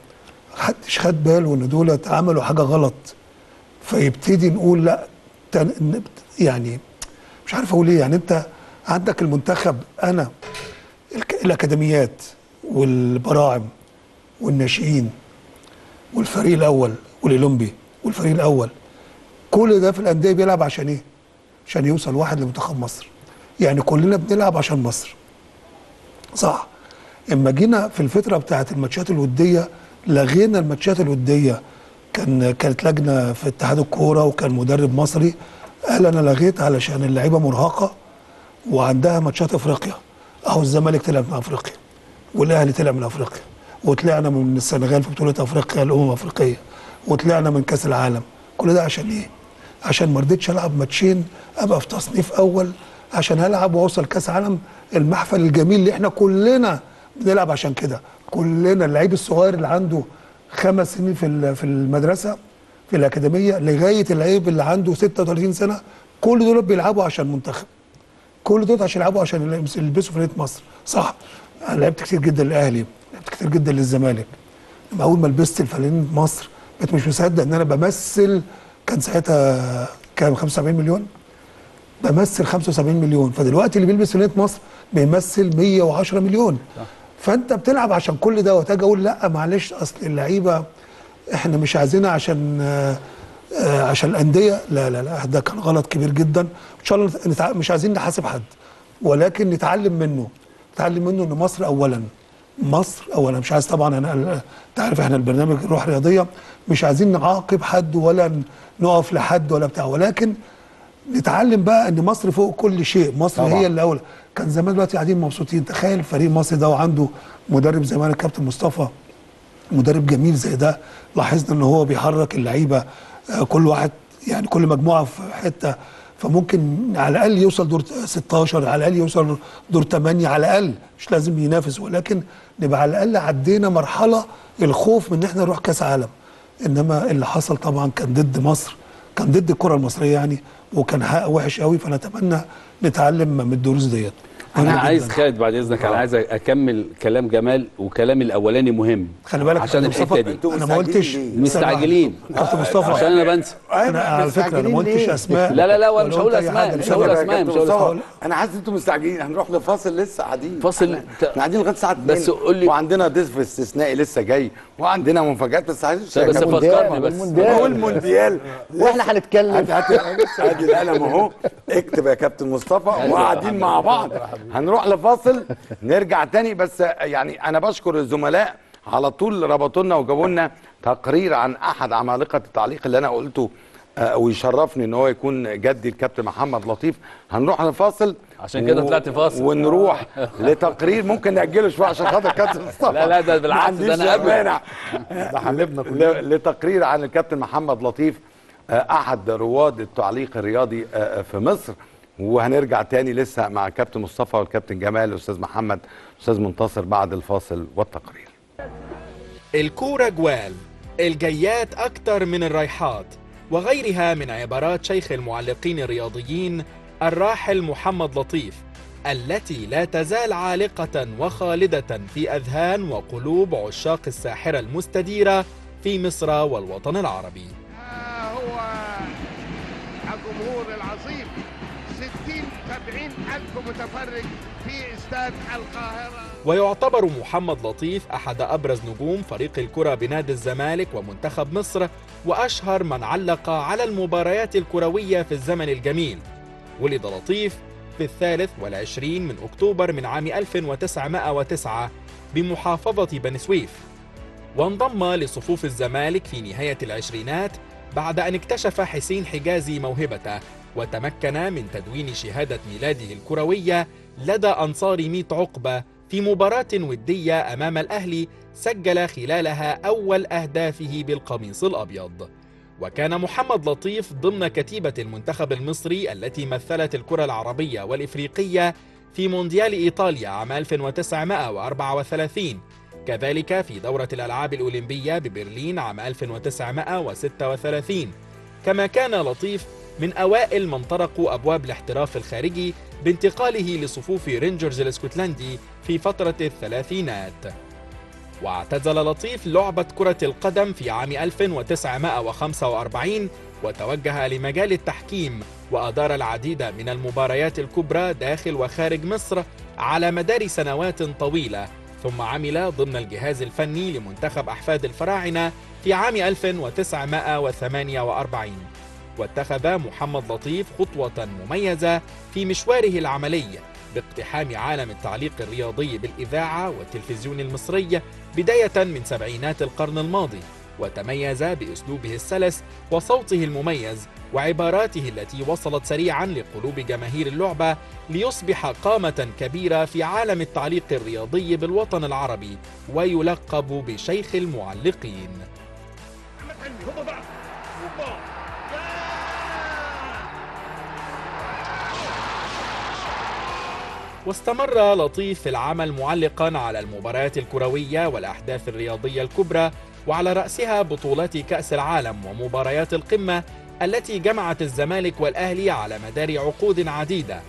محدش خد باله ان دولت عملوا حاجه غلط، فيبتدي نقول لا يعني مش عارف اقول ايه. يعني انت عندك المنتخب، انا الاكاديميات والبراعم والناشئين والفريق الاول والاولمبي والفريق الاول، كل ده في الانديه بيلعب عشان ايه؟ عشان يوصل واحد لمنتخب مصر. يعني كلنا بنلعب عشان مصر، صح؟ اما جينا في الفتره بتاعه الماتشات الوديه لغينا الماتشات الوديه. كانت لجنه في اتحاد الكوره وكان مدرب مصري قال انا لغيت علشان اللعيبه مرهقه وعندها ماتشات افريقيا. اهو الزمالك طلع من افريقيا والاهلي طلع من افريقيا وطلعنا من السنغال في بطوله افريقيا الامم الافريقيه وطلعنا من كاس العالم. كل ده عشان ايه؟ عشان ما رضيتش العب ماتشين ابقى في تصنيف اول عشان العب واوصل كاس عالم، المحفل الجميل اللي احنا كلنا بنلعب عشان كده. كلنا اللعيب الصغير اللي عنده 5 سنين في المدرسه في الاكاديميه لغايه اللعيب اللي عنده 36 سنه، كل دول بيلعبوا عشان منتخب، كل دول عشان يلعبوا عشان يلبسوا فرقه مصر، صح؟ انا لعبت كتير جدا للاهلي، لعبت كتير جدا للزمالك. لما اول ما لبست الفانلين مصر بقيت مش مصدق ان انا بمثل، كان ساعتها كام 75 مليون؟ بمثل 75 مليون، فدلوقتي اللي بيلبس فانلة مصر بيمثل 110 مليون. فانت بتلعب عشان كل ده. واجي اقول لا معلش اصل اللعيبه احنا مش عايزينها عشان الانديه، لا لا لا، ده كان غلط كبير جدا. ان شاء الله مش عايزين نحاسب حد، ولكن نتعلم منه ان مصر اولا. مش عايز طبعا، انا تعرف احنا البرنامج روح رياضيه، مش عايزين نعاقب حد ولا نقف لحد ولا بتاع، ولكن نتعلم بقى ان مصر فوق كل شيء، مصر طبعا هي الاولى. كان زمان دلوقتي قاعدين مبسوطين. تخيل فريق مصر ده وعنده مدرب زي ما انا الكابتن مصطفى، مدرب جميل زي ده، لاحظنا ان هو بيحرك اللعيبه، كل واحد يعني كل مجموعه في حته، فممكن على الاقل يوصل دور 16، على الاقل يوصل دور 8، على الاقل مش لازم ينافس، ولكن نبقى على الاقل عدينا مرحله الخوف من ان احنا نروح كاس عالم. انما اللي حصل طبعا كان ضد مصر، كان ضد الكره المصريه يعني، وكان حق وحش قوي. فنتمنى نتعلم من الدروس ديت. انا عايز خالد بعد اذنك، انا عايز اكمل كلام جمال، وكلام الاولاني مهم، خلي بالك عشان الحته دي انا ما قلتش مستعجلين مصطفى عشان انا بنسى. انا على فكره انا ما قلتش اسماء، لا لا لا، ولا مش هقول اسماء، مش هقول اسماء. انا حاسس انتم مستعجلين، هنروح لفاصل، لسه قاعدين قاعدين لغايه الساعه 2، بس قول لي، وعندنا ضيف استثنائي لسه جاي، وعندنا مفاجات، بس عايز فكرني بس والمونديال، واحنا هنتكلم. ادي القلم اهو، اكتب يا كابتن مصطفى، وقاعدين مع بعض. هنروح لفاصل نرجع تاني. بس يعني انا بشكر الزملاء على طول، ربطوا لنا وجابوا لنا تقرير عن احد عمالقه التعليق اللي انا قلته، ويشرفني ان هو يكون جدي الكابتن محمد لطيف. هنروح لفاصل عشان كده طلعت فاصل، ونروح لتقرير ممكن ناجله شويه عشان خاطر الكابتن مصطفى. لا لا، ده بالعكس، ده انا قبلنا ده حبيبنا كلنا. لتقرير عن الكابتن محمد لطيف احد رواد التعليق الرياضي في مصر. وهنرجع تاني لسه مع الكابتن مصطفى والكابتن جمال والاستاذ محمد والاستاذ منتصر بعد الفاصل والتقرير. الكوره جوال، الجيات اكتر من الرايحات، وغيرها من عبارات شيخ المعلقين الرياضيين الراحل محمد لطيف، التي لا تزال عالقه وخالده في اذهان وقلوب عشاق الساحره المستديره في مصر والوطن العربي. هو الجمهور العظيم، 70,000 متفرج في استاد القاهرة. ويعتبر محمد لطيف أحد أبرز نجوم فريق الكرة بنادي الزمالك ومنتخب مصر، وأشهر من علق على المباريات الكروية في الزمن الجميل. ولد لطيف في 23 من أكتوبر من عام 1909 بمحافظة بني سويف، وانضم لصفوف الزمالك في نهاية العشرينات بعد أن اكتشف حسين حجازي موهبته، وتمكن من تدوين شهادة ميلاده الكروية لدى أنصار ميت عقبة في مباراة ودية أمام الأهلي، سجل خلالها أول أهدافه بالقميص الأبيض. وكان محمد لطيف ضمن كتيبة المنتخب المصري التي مثلت الكرة العربية والإفريقية في مونديال إيطاليا عام 1934، كذلك في دورة الألعاب الأولمبية ببرلين عام 1936. كما كان لطيف من أوائل من طرقوا أبواب الاحتراف الخارجي بانتقاله لصفوف رينجرز الاسكتلندي في فترة الثلاثينات. واعتزل لطيف لعبة كرة القدم في عام 1945 وتوجه لمجال التحكيم، وأدار العديد من المباريات الكبرى داخل وخارج مصر، على مدار سنوات طويلة، ثم عمل ضمن الجهاز الفني لمنتخب أحفاد الفراعنة في عام 1948. واتخذ محمد لطيف خطوة مميزة في مشواره العملي باقتحام عالم التعليق الرياضي بالإذاعة والتلفزيون المصري بداية من سبعينات القرن الماضي، وتميز بأسلوبه السلس وصوته المميز وعباراته التي وصلت سريعا لقلوب جماهير اللعبة ليصبح قامة كبيرة في عالم التعليق الرياضي بالوطن العربي ويلقب بشيخ المعلقين. واستمر لطيف في العمل معلقا على المباريات الكروية والأحداث الرياضية الكبرى، وعلى رأسها بطولات كأس العالم ومباريات القمة التي جمعت الزمالك والأهلي على مدار عقود عديدة،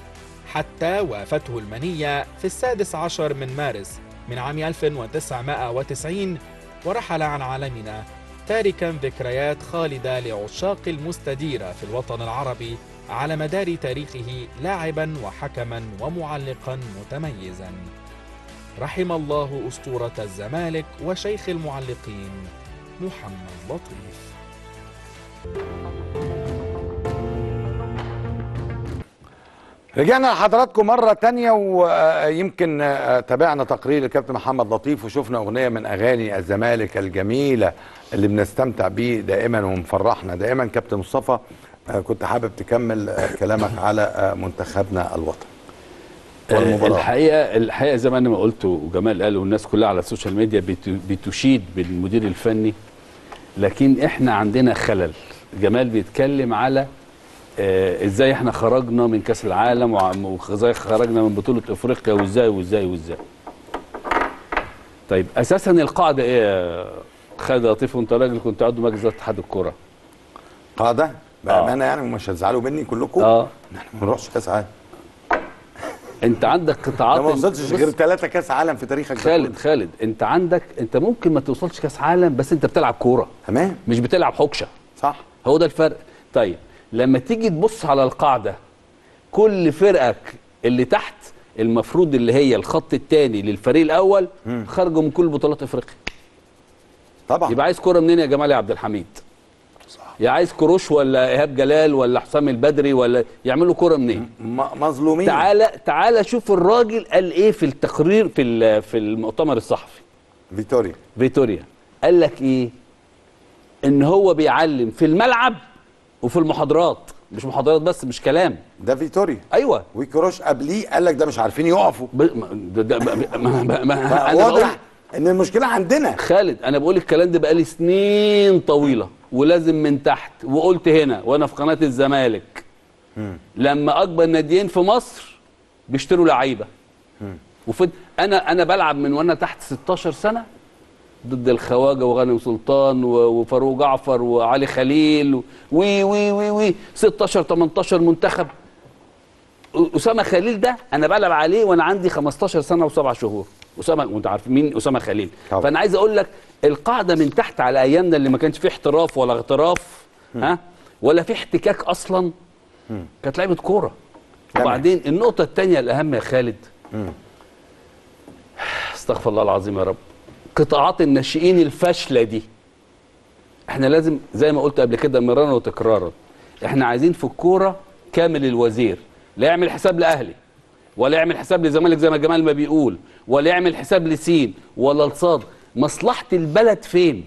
حتى وافته المنية في 16 من مارس من عام 1990 ورحل عن عالمنا، تاركا ذكريات خالدة لعشاق المستديرة في الوطن العربي على مدار تاريخه لاعبا وحكما ومعلقا متميزا. رحم الله أسطورة الزمالك وشيخ المعلقين محمد لطيف. رجعنا لحضراتكم مرة تانية، ويمكن تابعنا تقرير الكابتن محمد لطيف وشفنا أغنية من أغاني الزمالك الجميلة اللي بنستمتع بيه دائما ومفرحنا دائما. كابتن مصطفى، كنت حابب تكمل كلامك على منتخبنا الوطني. الحقيقه زي ما انا ما قلت وجمال قال والناس كلها على السوشيال ميديا بتشيد بالمدير الفني، لكن احنا عندنا خلل. جمال بيتكلم على ازاي احنا خرجنا من كاس العالم وازاي خرجنا من بطوله افريقيا وازاي وازاي وازاي. طيب اساسا القاعده ايه يا خالد لطيف وانت راجل كنت عضو مجلس اتحاد الكوره؟ قاعده؟ بامانه يعني مش هتزعلوا مني كلكم؟ احنا ما بنروحش كاس عالم. انت عندك قطاعات ما وصلتش غير 3 كاس عالم في تاريخك. خالد انت عندك، انت ممكن ما توصلش كاس عالم بس انت بتلعب كوره، تمام؟ مش بتلعب حكشه، صح؟ هو ده الفرق. طيب لما تيجي تبص على القاعده، كل فرقك اللي تحت المفروض اللي هي الخط الثاني للفريق الاول خرجوا من كل بطولات افريقيا. طبعا يبقى عايز كوره منين يا جمال عبد الحميد؟ يا عايز كيروش ولا ايهاب جلال ولا حسام البدري ولا يعملوا كوره منين؟ مظلومين. تعالى شوف الراجل قال ايه في التقرير في المؤتمر الصحفي. فيتوريا قال لك ايه؟ ان هو بيعلم في الملعب وفي المحاضرات، مش محاضرات بس، مش كلام. ده فيتوريا، ايوه. وكيروش قبليه قال لك ده مش عارفين يقفوا. واضح ان المشكله عندنا. خالد انا بقول الكلام ده بقالي سنين طويله ولازم من تحت، وقلت هنا وانا في قناه الزمالك لما اكبر ناديين في مصر بيشتروا لعيبه انا بلعب من وانا تحت 16 سنه ضد الخواجه وغانم سلطان وفاروق جعفر وعلي خليل وي وي وي وي 16 18 منتخب. أسامة خليل ده انا بلعب عليه وانا عندي 15 سنه و7 شهور. أسامة، وانت عارف مين أسامة خليل. فانا عايز اقول لك القاعده من تحت على ايامنا اللي ما كانش فيه احتراف ولا اغتراف ولا فيه احتكاك اصلا، كانت لعبه كوره. وبعدين النقطه الثانيه الاهم يا خالد، استغفر الله العظيم يا رب، قطاعات الناشئين الفاشله دي احنا لازم زي ما قلت قبل كده مرارا وتكرارا، احنا عايزين في الكوره كامل الوزير، لا يعمل حساب لاهلي ولا يعمل حساب للزمالك زي ما جمال ما بيقول، ولا يعمل حساب لسين ولا لصاد. مصلحة البلد فين؟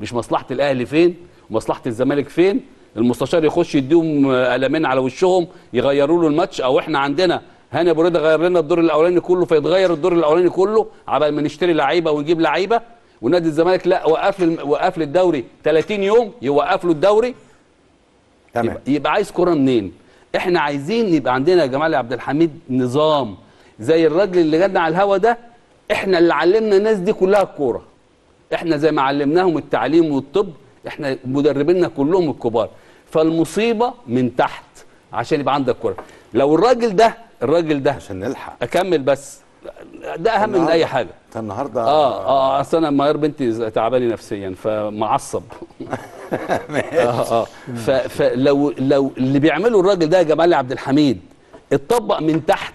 مش مصلحة الأهلي فين؟ ومصلحة الزمالك فين؟ المستشار يخش يديهم قلمين على وشهم يغيروا له الماتش، أو إحنا عندنا هاني أبو ريدة غير لنا الدور الأولاني كله فيتغير الدور الأولاني كله عبال ما نشتري لعيبة ونجيب لعيبة. ونادي الزمالك لا، وقف الدوري 30 يوم يوقف له الدوري. تمام. يبقى عايز كورة منين؟ إحنا عايزين يبقى عندنا يا جمال عبد الحميد نظام زي الراجل اللي جالنا على الهوا ده. احنا اللي علمنا الناس دي كلها الكوره، احنا زي ما علمناهم التعليم والطب، احنا مدربينا كلهم الكبار. فالمصيبه من تحت عشان يبقى عندك كوره. لو الراجل ده عشان نلحق اكمل بس، ده اهم من اي حاجه. انت النهارده اصل انا ميار بنتي تعبانه نفسيا فمعصب فلو اللي بيعمله الراجل ده يا جمال عبد الحميد اتطبق من تحت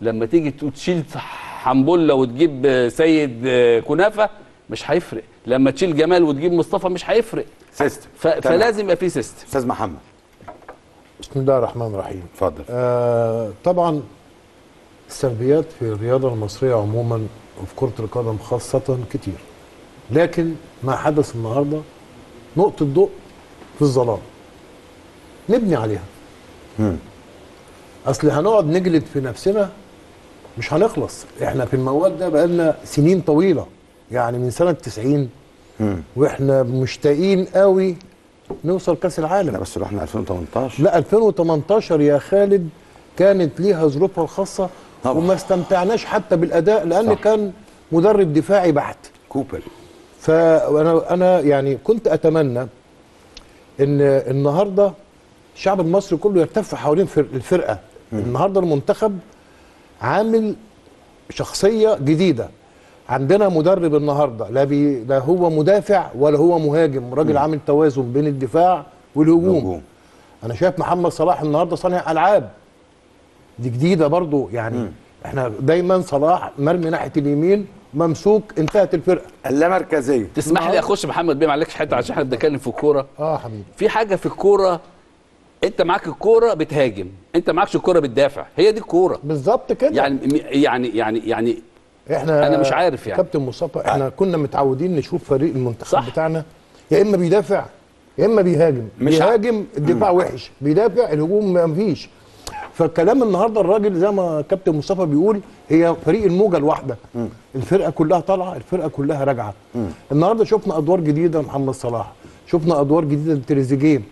لما تيجي تشيل حنبله وتجيب سيد كنافه مش هيفرق، لما تشيل جمال وتجيب مصطفى مش هيفرق. سيستم فلازم يبقى في سيستم. استاذ محمد. بسم الله الرحمن الرحيم. اتفضل. طبعا السلبيات في الرياضه المصريه عموما وفي كره القدم خاصه كتير، لكن ما حدث النهارده نقطه ضوء في الظلام نبني عليها. اصل هنقعد نجلد في نفسنا مش هنخلص، احنا في الموال ده بقالنا سنين طويله، يعني من سنه 90 واحنا مشتاقين قوي نوصل كاس العالم. لا بس رحنا 2018. لا 2018 يا خالد كانت ليها ظروفها الخاصه وما استمتعناش حتى بالاداء لان صح. كان مدرب دفاعي بحت كوبر. فانا يعني كنت اتمنى ان النهارده الشعب المصري كله يلتف حوالين الفرقه. النهارده المنتخب عامل شخصيه جديده، عندنا مدرب النهارده لا هو مدافع ولا هو مهاجم، راجل عامل توازن بين الدفاع والهجوم. انا شايف محمد صلاح النهارده صانع العاب، دي جديده برضو يعني. احنا دايما صلاح مرمي ناحيه اليمين ممسوك، انتهت الفرقه اللامركزيه. تسمح لي اخش محمد بيه معلكش حته عشان احنا بنتكلم في الكوره. حبيبي في حاجه في الكوره، انت معاك الكوره بتهاجم، انت معاكش الكوره بتدافع، هي دي الكوره بالظبط كده. يعني احنا انا مش عارف يعني كابتن مصطفى احنا كنا متعودين نشوف فريق المنتخب صح. بتاعنا يا اما بيدافع يا اما بيهاجم، بيهاجم الدفاع وحش، بيدافع الهجوم ما فيش. فالكلام النهارده الراجل زي ما كابتن مصطفى بيقول هي فريق الموجه الواحده، الفرقه كلها طالعه، الفرقه كلها راجعه. النهارده شفنا ادوار جديده محمد صلاح، شفنا ادوار جديده لتريزيجيه،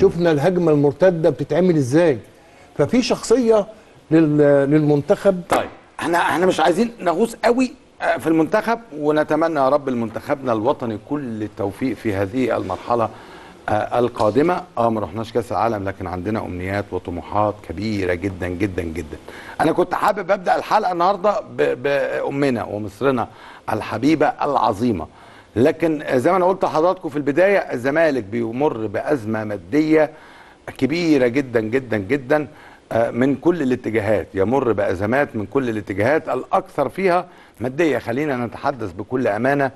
شفنا الهجمه المرتده بتتعمل ازاي. ففي شخصيه للمنتخب. طيب احنا مش عايزين نغوص قوي في المنتخب، ونتمنى يا رب لمنتخبنا الوطني كل التوفيق في هذه المرحله القادمه. ما رحناش كاس العالم لكن عندنا امنيات وطموحات كبيره جدا جدا جدا. انا كنت حابب ابدا الحلقه النهارده بامنا ومصرنا الحبيبه العظيمه، لكن زي ما انا قلت لحضراتكم في البدايه الزمالك بيمر بازمه ماديه كبيره جدا جدا جدا من كل الاتجاهات، يمر بأزمات من كل الاتجاهات، الأكثر فيها مادية. خلينا نتحدث بكل أمانة،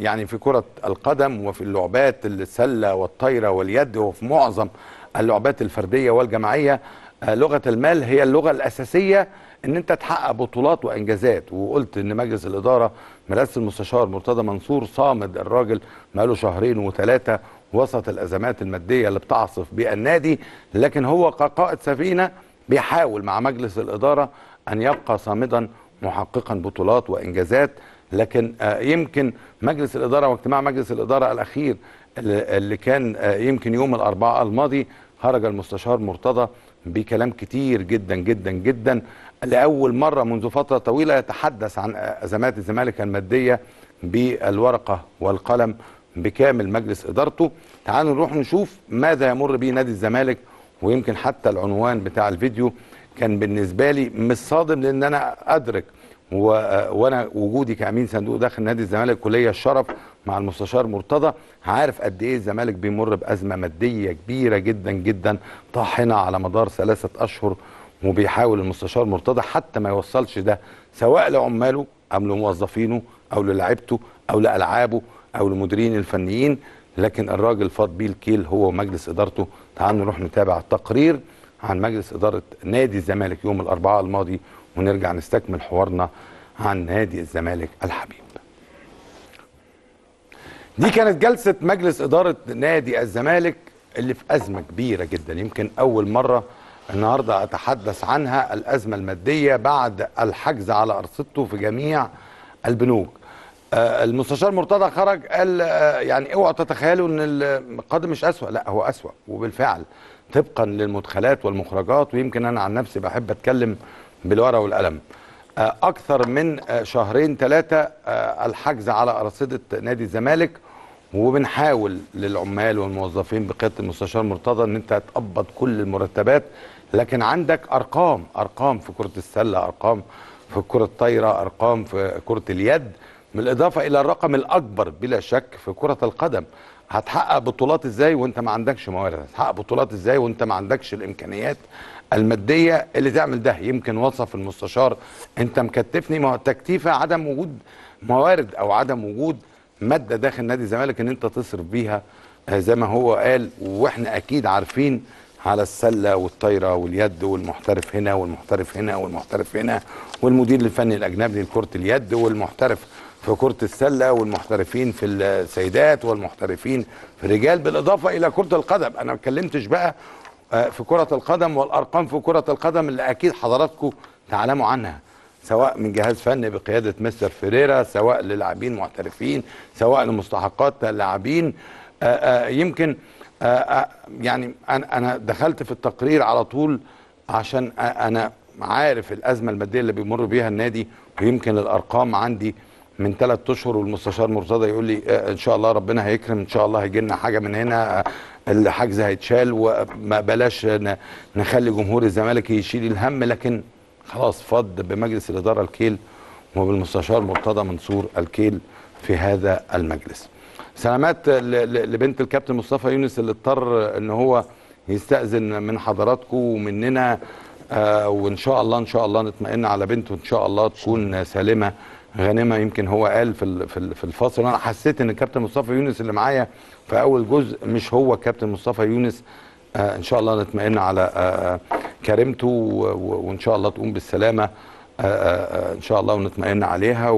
يعني في كرة القدم وفي اللعبات السلة والطايرة واليد وفي معظم اللعبات الفردية والجماعية لغة المال هي اللغة الأساسية إن أنت تحقق بطولات وإنجازات. وقلت إن مجلس الإدارة رئيس المستشار مرتضى منصور صامد، الراجل ماله شهرين وثلاثة وسط الأزمات المادية اللي بتعصف بها النادي، لكن هو كقائد سفينة بيحاول مع مجلس الإدارة أن يبقى صامدا محققا بطولات وإنجازات. لكن يمكن مجلس الإدارة واجتماع مجلس الإدارة الأخير اللي كان يمكن يوم الأربعاء الماضي، خرج المستشار مرتضى بكلام كتير جدا جدا جدا، لأول مرة منذ فترة طويلة يتحدث عن أزمات الزمالك المادية بالورقة والقلم بكامل مجلس إدارته. تعالوا نروح نشوف ماذا يمر به نادي الزمالك، ويمكن حتى العنوان بتاع الفيديو كان بالنسبة لي مش صادم، لأن أنا أدرك وأنا وجودي كأمين صندوق داخل نادي الزمالك كلية الشرف مع المستشار مرتضى، عارف قد إيه الزمالك بيمر بأزمة مادية كبيرة جدا جدا طاحنة على مدار 3 أشهر، وبيحاول المستشار مرتضى حتى ما يوصلش ده سواء لعماله أو لموظفينه أو للاعيبته أو لألعابه أو للمديرين الفنيين، لكن الراجل فاض بيه الكيل هو ومجلس إدارته. تعالوا نروح نتابع تقرير عن مجلس إدارة نادي الزمالك يوم الأربعاء الماضي، ونرجع نستكمل حوارنا عن نادي الزمالك الحبيب. دي كانت جلسة مجلس إدارة نادي الزمالك اللي في أزمة كبيرة جدا، يمكن أول مرة النهاردة أتحدث عنها، الأزمة المادية بعد الحجز على أرصدته في جميع البنوك. المستشار مرتضى خرج قال يعني اوعوا تتخيلوا ان القادم مش اسوأ، لا هو اسوأ، وبالفعل طبقا للمدخلات والمخرجات. ويمكن انا عن نفسي بحب اتكلم بالورقه والقلم. اكثر من 2-3 شهور الحجز على ارصده نادي الزمالك، وبنحاول للعمال والموظفين بقياده المستشار مرتضى ان انت هتقبض كل المرتبات، لكن عندك ارقام في كره السله، ارقام في كره الطايره، ارقام في كره اليد، بالاضافه الى الرقم الاكبر بلا شك في كره القدم، هتحقق بطولات ازاي وانت ما عندكش موارد؟ هتحقق بطولات ازاي وانت ما عندكش الامكانيات الماديه اللي تعمل ده؟ يمكن وصف المستشار انت مكتفني، ما هو التكتيفه عدم وجود موارد او عدم وجود ماده داخل نادي الزمالك ان انت تصرف بيها زي ما هو قال. واحنا اكيد عارفين على السله والطايره واليد والمحترف هنا والمحترف هنا والمحترف هنا والمدير الفني الاجنبي لكره اليد والمحترف في كرة السلة والمحترفين في السيدات والمحترفين في الرجال، بالإضافة إلى كرة القدم. أنا ما اتكلمتش بقى في كرة القدم والأرقام في كرة القدم اللي أكيد حضراتكم تعلموا عنها، سواء من جهاز فني بقيادة مستر فيريرا، سواء للاعبين محترفين، سواء لمستحقات لاعبين. يمكن يعني أنا دخلت في التقرير على طول عشان أنا عارف الأزمة المادية اللي بيمر بيها النادي، ويمكن الأرقام عندي من 3 أشهر، والمستشار مرتضى يقول لي ان شاء الله ربنا هيكرم، ان شاء الله هيجي لنا حاجه من هنا، الحجز هيتشال، وما بلاش نخلي جمهور الزمالك يشيل الهم. لكن خلاص فض بمجلس الاداره الكيل وبالمستشار مرتضى منصور الكيل في هذا المجلس. سلامات لبنت الكابتن مصطفى يونس اللي اضطر ان هو يستأذن من حضراتكم ومننا، وان شاء الله ان شاء الله نطمئن على بنته، وان شاء الله تكون سالمه غنيمه. يمكن هو قال في الفاصل، انا حسيت ان الكابتن مصطفى يونس اللي معايا في اول جزء مش هو كابتن مصطفى يونس. ان شاء الله نطمئن على كريمته وان شاء الله تقوم بالسلامه ان شاء الله، ونطمئن عليها.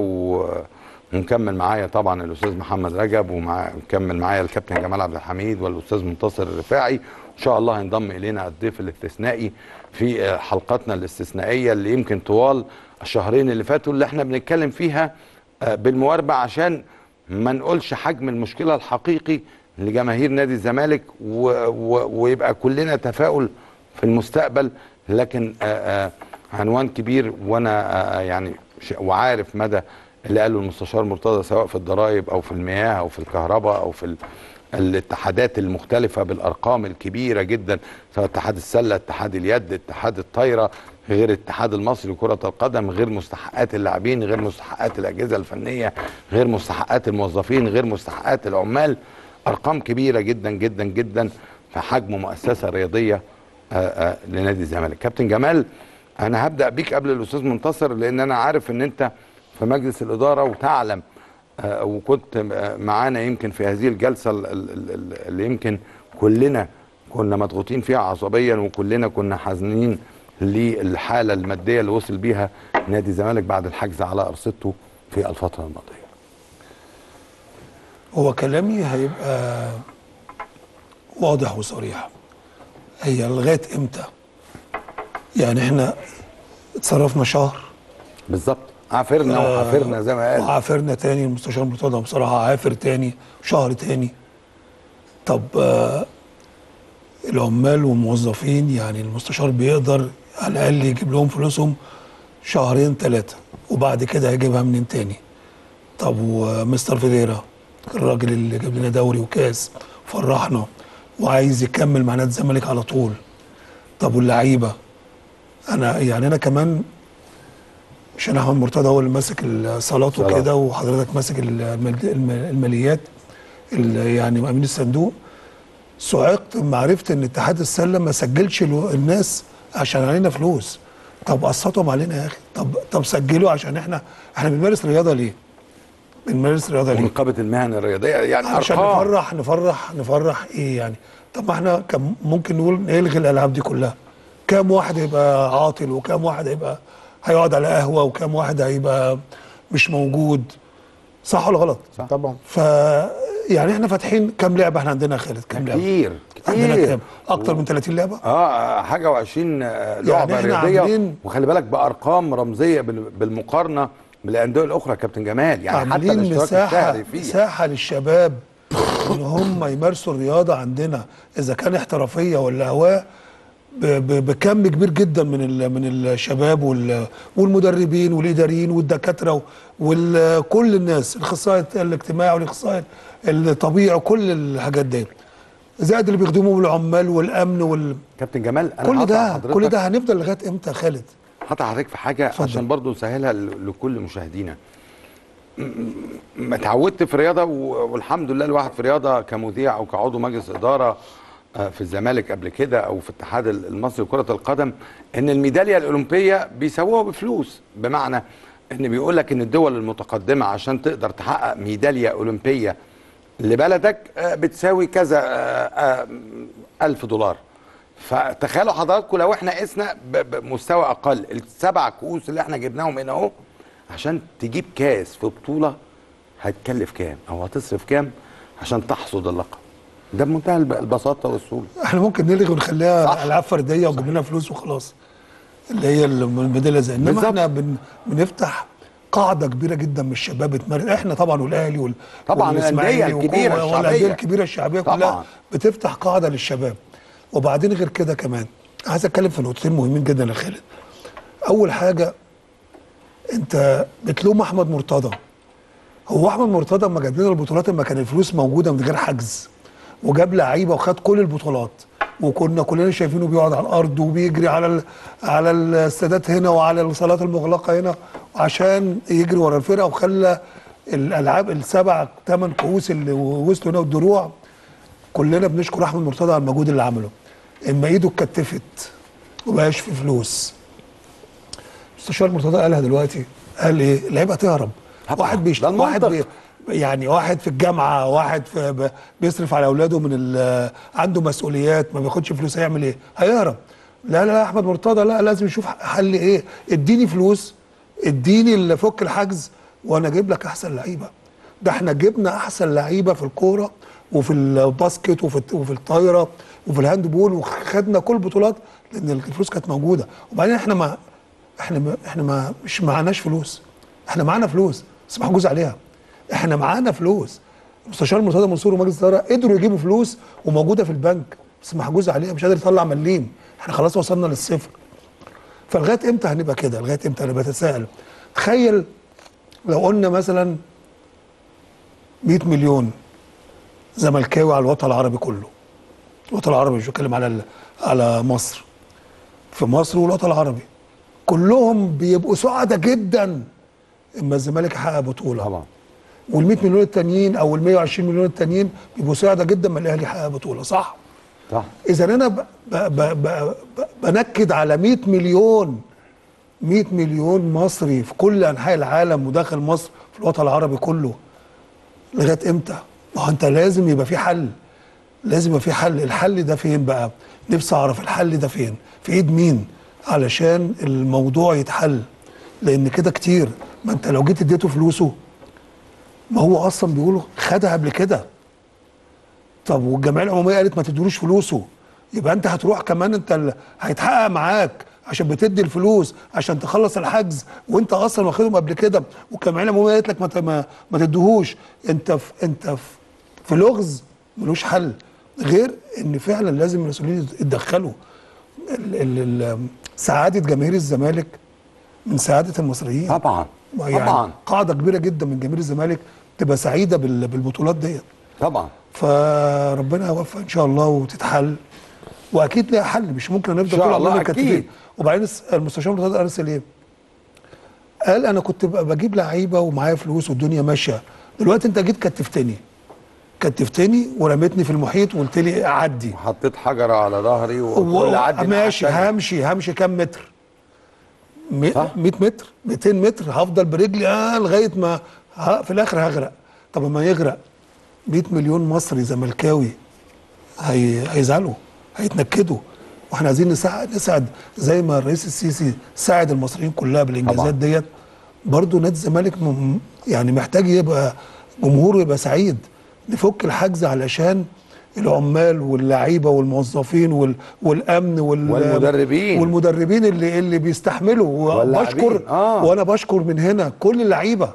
ونكمل معايا طبعا الاستاذ محمد رجب، ونكمل معايا الكابتن جمال عبد الحميد والاستاذ منتصر الرفاعي. ان شاء الله هينضم الينا الضيف الاستثنائي في حلقتنا الاستثنائيه اللي يمكن طوال الشهرين اللي فاتوا اللي احنا بنتكلم فيها بالمواربة، عشان ما نقولش حجم المشكلة الحقيقي لجماهير نادي الزمالك، ويبقى كلنا تفاؤل في المستقبل. لكن عنوان كبير، وانا يعني وعارف مدى اللي قاله المستشار مرتضى، سواء في الضرائب او في المياه او في الكهرباء او في الاتحادات المختلفة بالارقام الكبيرة جدا، سواء اتحاد السلة، اتحاد اليد، اتحاد الطايرة، غير الاتحاد المصري لكرة القدم، غير مستحقات اللاعبين، غير مستحقات الأجهزة الفنية، غير مستحقات الموظفين، غير مستحقات العمال. أرقام كبيرة جدا جدا جدا في حجم مؤسسة رياضية لنادي الزمالك. كابتن جمال، أنا هبدأ بيك قبل الأستاذ منتصر، لأن أنا عارف إن أنت في مجلس الإدارة وتعلم، وكنت معانا يمكن في هذه الجلسة اللي يمكن كلنا كنا مضغوطين فيها عصبيا، وكلنا كنا حزنين للحالة المادية اللي وصل بيها نادي الزمالك بعد الحجز على أرصدته في الفترة الماضية. هو كلامي هيبقى واضح وصريح، هي لغاية امتى؟ يعني احنا اتصرفنا شهر بالظبط، عافرنا وعافرنا زي ما قال، وعافرنا تاني. المستشار مرتضى بصراحة عافر تاني، شهر تاني. طب العمال والموظفين، يعني المستشار بيقدر على الاقل يجيب لهم فلوسهم شهرين 3، وبعد كده هيجيبها منين تاني؟ طب ومستر فيريرا الراجل اللي جاب لنا دوري وكاس فرحنا وعايز يكمل مع نادي الزمالك على طول. طب واللعيبه، انا كمان عشان احمد مرتضى هو اللي ماسك الصالات وكده، وحضرتك ماسك الماليات يعني امين الصندوق، صعقت لما عرفت ان اتحاد السله ما سجلش الناس عشان علينا فلوس. طب قسطهم علينا يا اخي، طب سجلوا، عشان احنا بنمارس رياضه ليه؟ بنمارس رياضه ليه؟ ونقابه المهن الرياضيه يعني عشان أرقام. نفرح ايه يعني؟ طب ما احنا كان ممكن نقول نلغي الالعاب دي كلها. كام واحد هيبقى عاطل، وكام واحد هيبقى هيقعد على قهوه، وكام واحد هيبقى مش موجود. صح ولا غلط؟ صح طبعا. يعني احنا فاتحين كام لعبه؟ احنا عندنا خالد كام لعبه؟ كتير عندنا كام؟ اكتر من 30 لعبه؟ حاجه و20 لعبه يعني رياضيه، وخلي بالك بارقام رمزيه بالمقارنه بالانديه الاخرى. كابتن جمال، يعني حتى الاشتراك الشهري فيه مساحه للشباب ان هم يمارسوا الرياضه عندنا، اذا كان احترافيه ولا هواه، بكم كبير جدا من الشباب والمدربين والاداريين والدكاتره وكل الناس، الاخصائي الاجتماعي والاخصائي الطبيعي وكل الحاجات دي، زائد اللي بيخدموهم العمال والامن كابتن جمال، أنا كل ده هنفضل لغايه امتى يا خالد؟ هقطع حضرتك في حاجه عشان برضه نسهلها لكل مشاهدينا. ما اتعودت في رياضه، والحمد لله الواحد في رياضه كمذيع او كعضو مجلس اداره في الزمالك قبل كده او في الاتحاد المصري لكره القدم، ان الميداليه الاولمبيه بيسووها بفلوس، بمعنى ان بيقول لك ان الدول المتقدمه عشان تقدر تحقق ميداليه اولمبيه لبلدك بتساوي كذا $1000. فتخيلوا حضراتكم لو احنا قسنا بمستوى اقل، ال7 كؤوس اللي احنا جبناهم هنا اهو، عشان تجيب كاس في بطوله هتكلف كام او هتصرف كام عشان تحصد اللقب ده بمنتهى البساطه والسهوله. احنا ممكن نلغي ونخليها العاب فرديه وجيب لنا فلوس وخلاص، اللي هي الميداليه زي، انما احنا بنفتح قاعده كبيره جدا من الشباب اتمرن. احنا طبعا والاهلي طبعا الانديه الكبيره الشعبيه، والانديه الكبيره الشعبيه كلها طبعا بتفتح قاعده للشباب. وبعدين غير كده كمان عايز اتكلم في نقطتين مهمين جدا يا خالد. اول حاجه انت بتلوم احمد مرتضى، هو احمد مرتضى لما جاب لنا البطولات لما كان الفلوس موجوده من غير حجز، وجاب لعيبه وخد كل البطولات، وكنا كلنا شايفينه بيقعد على الارض وبيجري على السادات هنا وعلى الصالات المغلقه هنا عشان يجري ورا الفرقه، وخلى الالعاب ال7 8 كؤوس اللي وصلوا هنا والدروع. كلنا بنشكر احمد مرتضى على المجهود اللي عمله، اما ايده اتكتفت ومبقاش في فلوس. مستشار مرتضى قالها دلوقتي، قال ايه؟ اللعيبه هتهرب، واحد بيشتغل، واحد في الجامعه، واحد بيصرف على اولاده، من عنده مسؤوليات، ما بياخدش فلوس، هيعمل ايه؟ هيهرب. لا لا احمد مرتضى لا، لازم يشوف حل. ايه؟ اديني فلوس، اديني فك الحجز وانا اجيب لك احسن لعيبه. ده احنا جبنا احسن لعيبه في الكوره وفي الباسكت وفي الطايره وفي الهاند بول، وخدنا كل البطولات لان الفلوس كانت موجوده. وبعدين احنا مش معناش فلوس، احنا معانا فلوس بس محجوز عليها. احنا معانا فلوس، مستشار مرتضى منصور ومجلس الاداره قدروا يجيبوا فلوس وموجوده في البنك بس محجوز عليها، مش قادر يطلع مليم. احنا خلاص وصلنا للصفر. فلغايه امتى هنبقى كده؟ لغايه امتى؟ انا بتساءل. تخيل لو قلنا مثلا 100 مليون زملكاوي على الوطن العربي كله. الوطن العربي مش بتكلم على مصر. في مصر والوطن العربي كلهم بيبقوا سعداء جدا اما الزمالك يحقق بطوله. طبعا. وال100 مليون التانيين او ال120 مليون التانيين بيبقوا سعداء جدا اما الاهلي يحقق بطوله، صح؟ صح. اذا انا بنكد على 100 مليون مصري في كل انحاء العالم وداخل مصر في الوطن العربي كله. لغايه امتى؟ ما هو انت لازم يبقى في حل. لازم يبقى في حل، الحل ده فين بقى؟ نفسي اعرف الحل ده فين؟ في ايد مين؟ علشان الموضوع يتحل، لان كده كتير. ما انت لو جيت اديته فلوسه، ما هو اصلا بيقولوا خدها قبل كده. طب والجمعيه العموميه قالت ما تديلوش فلوسه، يبقى انت هتروح كمان، انت هيتحقق معاك عشان بتدي الفلوس عشان تخلص الحجز، وانت اصلا واخدهم قبل كده، والجمعيه العموميه قالت لك ما تديهوش. انت في لغز ملوش حل، غير ان فعلا لازم المسؤولين يتدخلوا. سعاده جماهير الزمالك من سعاده المصريين طبعا، يعني طبعا قاعده كبيره جدا من جماهير الزمالك تبقى سعيده بالبطولات ديت طبعا. فربنا يوفق ان شاء الله وتتحل، واكيد ليها حل، مش ممكن نفضل طول عمرنا كاتبين. وبعدين المستشار مرتضى ارسل ايه؟ قال انا كنت بجيب لعيبه ومعايا فلوس والدنيا ماشيه، دلوقتي انت جيت كتفتني ورميتني في المحيط وقلت لي اعدي، وحطيت حجره على ظهري وقلت اعدي، ماشي همشي كام متر؟ 100 متر 200 متر هفضل برجلي لغايه ما في الاخر هغرق. طب ما يغرق 100 مليون مصري زملكاوي هيزعلوا، هيتنكدوا، واحنا عايزين نسعد زي ما الرئيس السيسي ساعد المصريين كلها بالانجازات ديت. برضه نادي الزمالك يعني محتاج يبقى جمهوره يبقى سعيد، نفك الحجز علشان العمال واللعيبه والموظفين والامن والمدربين اللي بيستحملوا. وبشكر وانا بشكر من هنا كل اللعيبه،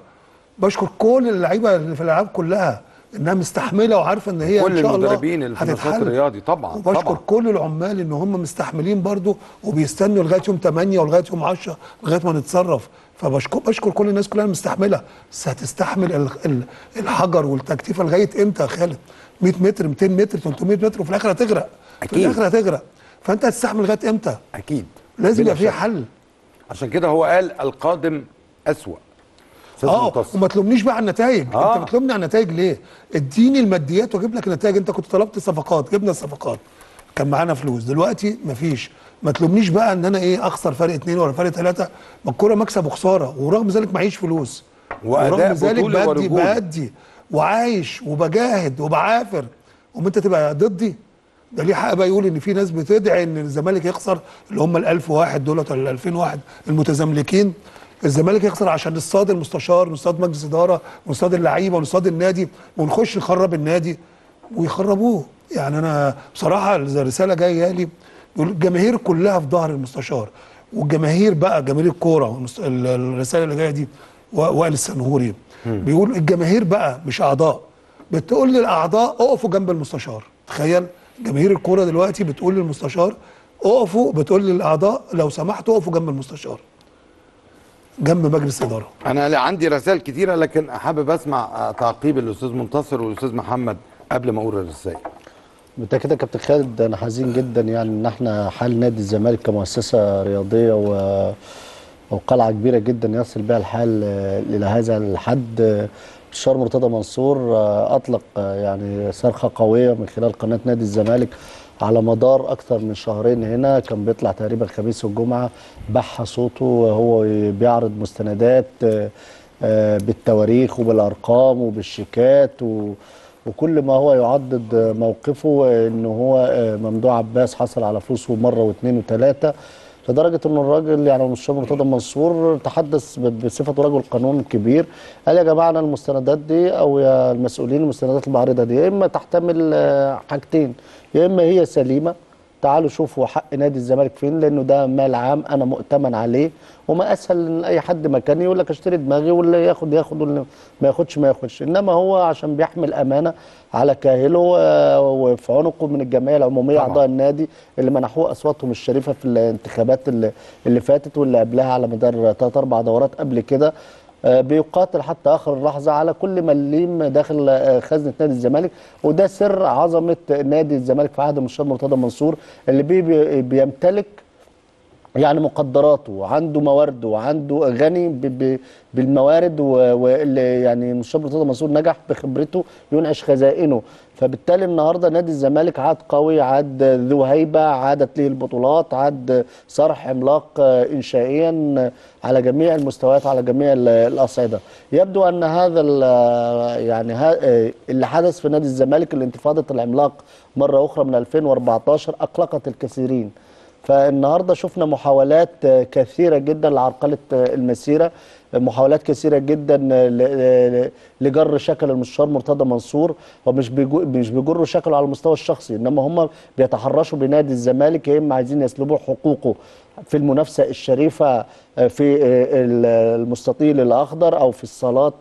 بشكر كل اللعيبه اللي في الالعاب كلها انها مستحمله وعارفه ان هي ان شاء الله هتتحل. كل المدربين اللي في النشاط الرياضي طبعا، وبشكر طبعا كل العمال ان هم مستحملين برضو وبيستنوا لغايه يوم 8 ولغايه يوم 10 لغايه ما نتصرف. فبشكر كل الناس كلها مستحمله. هتستحمل الحجر والتكتيفه لغايه امتى يا خالد؟ 100 متر 200 متر 300 متر وفي الاخر هتغرق. اكيد في الاخر هتغرق. فانت هتستحمل لغايه امتى؟ اكيد لازم يبقى في حل. عشان كده هو قال القادم اسوأ. وما تلومنيش بقى على النتائج. انت بتلومني على النتائج ليه؟ اديني الماديات واجيب لك النتائج. انت كنت طلبت صفقات، جبنا الصفقات، كان معانا فلوس، دلوقتي مفيش. ما تلومنيش بقى ان انا ايه اخسر فرق 2 ولا فرق 3، ما الكوره مكسب وخساره، ورغم ذلك معيش فلوس، ورغم ذلك بدي وعايش وبجاهد وبعافر، وانت تبقى ضدي؟ ده ليه حق بقى يقول ان في ناس بتدعي ان الزمالك يخسر، اللي هم ال1000 واحد دولت ولا ال2000 واحد المتزملكين. الزمالك يخسر عشان نصطاد المستشار ونصطاد مجلس اداره ونصطاد اللعيبه ونصطاد النادي، ونخش نخرب النادي ويخربوه. يعني انا بصراحه الرساله جايه لي، الجماهير كلها في ظهر المستشار، والجماهير بقى جماهير الكوره. الرساله اللي جايه دي وائل السنهوري بيقول الجماهير بقى مش اعضاء، بتقول للاعضاء اقفوا جنب المستشار. تخيل جماهير الكوره دلوقتي بتقول للمستشار اقفوا، بتقول للاعضاء لو سمحتوا اقفوا جنب المستشار، جنب مجلس الاداره. انا عندي رسائل كتيره، لكن حابب اسمع تعقيب الاستاذ منتصر والاستاذ محمد قبل ما اقول الرسائل. انت كده كابتن خالد، انا حزين جدا يعني ان احنا حال نادي الزمالك كمؤسسه رياضيه وقلعه كبيره جدا يصل بها الحال الى هذا الحد. الشار مرتضى منصور اطلق يعني صرخه قويه من خلال قناه نادي الزمالك على مدار اكثر من شهرين، هنا كان بيطلع تقريبا الخميس والجمعه بحى صوته وهو بيعرض مستندات بالتواريخ وبالارقام وبالشيكات وكل ما هو يعضد موقفه ان هو ممدوح عباس حصل على فلوسه مره واثنين وثلاثه، لدرجه ان الراجل يعني المستشار مرتضى منصور تحدث بصفته رجل قانون كبير، قال يا جماعه انا المستندات دي او يا المسؤولين المستندات المعارضه دي يا اما تحتمل حاجتين، يا اما هي سليمه تعالوا شوفوا حق نادي الزمالك فين، لانه ده مال عام انا مؤتمن عليه، وما اسهل ان اي حد مكاني يقول لك اشتري دماغي، واللي ياخد ياخد واللي ما ياخدش ما ياخدش، انما هو عشان بيحمل امانه على كاهله وفي عنقه من الجمعيه العموميه اعضاء النادي اللي منحوه اصواتهم الشريفه في الانتخابات اللي فاتت واللي قبلها على مدار 3-4 دورات قبل كده، بيقاتل حتى اخر اللحظه على كل مليم داخل خزنه نادي الزمالك، وده سر عظمه نادي الزمالك في عهد المستشار مرتضى منصور اللي بيمتلك يعني مقدراته، عنده موارده، عنده غني بالموارد، واللي يعني المستشار مرتضى منصور نجح بخبرته ينعش خزائنه، فبالتالي النهارده نادي الزمالك عاد قوي، عاد ذو هيبه، عادت له البطولات، عاد صار عملاق انشائيا على جميع المستويات على جميع الاصعده. يبدو ان هذا يعني اللي حدث في نادي الزمالك، الانتفاضه العملاق مره اخرى من 2014 اقلقت الكثيرين، فالنهارده شفنا محاولات كثيره جدا لعرقله المسيره، محاولات كثيره جدا لجر شكل المستشار مرتضى منصور، ومش بيجروا شكله على المستوى الشخصي، انما هم بيتحرشوا بنادي الزمالك، يا اما عايزين يسلبوا حقوقه في المنافسه الشريفه في المستطيل الاخضر او في الصالات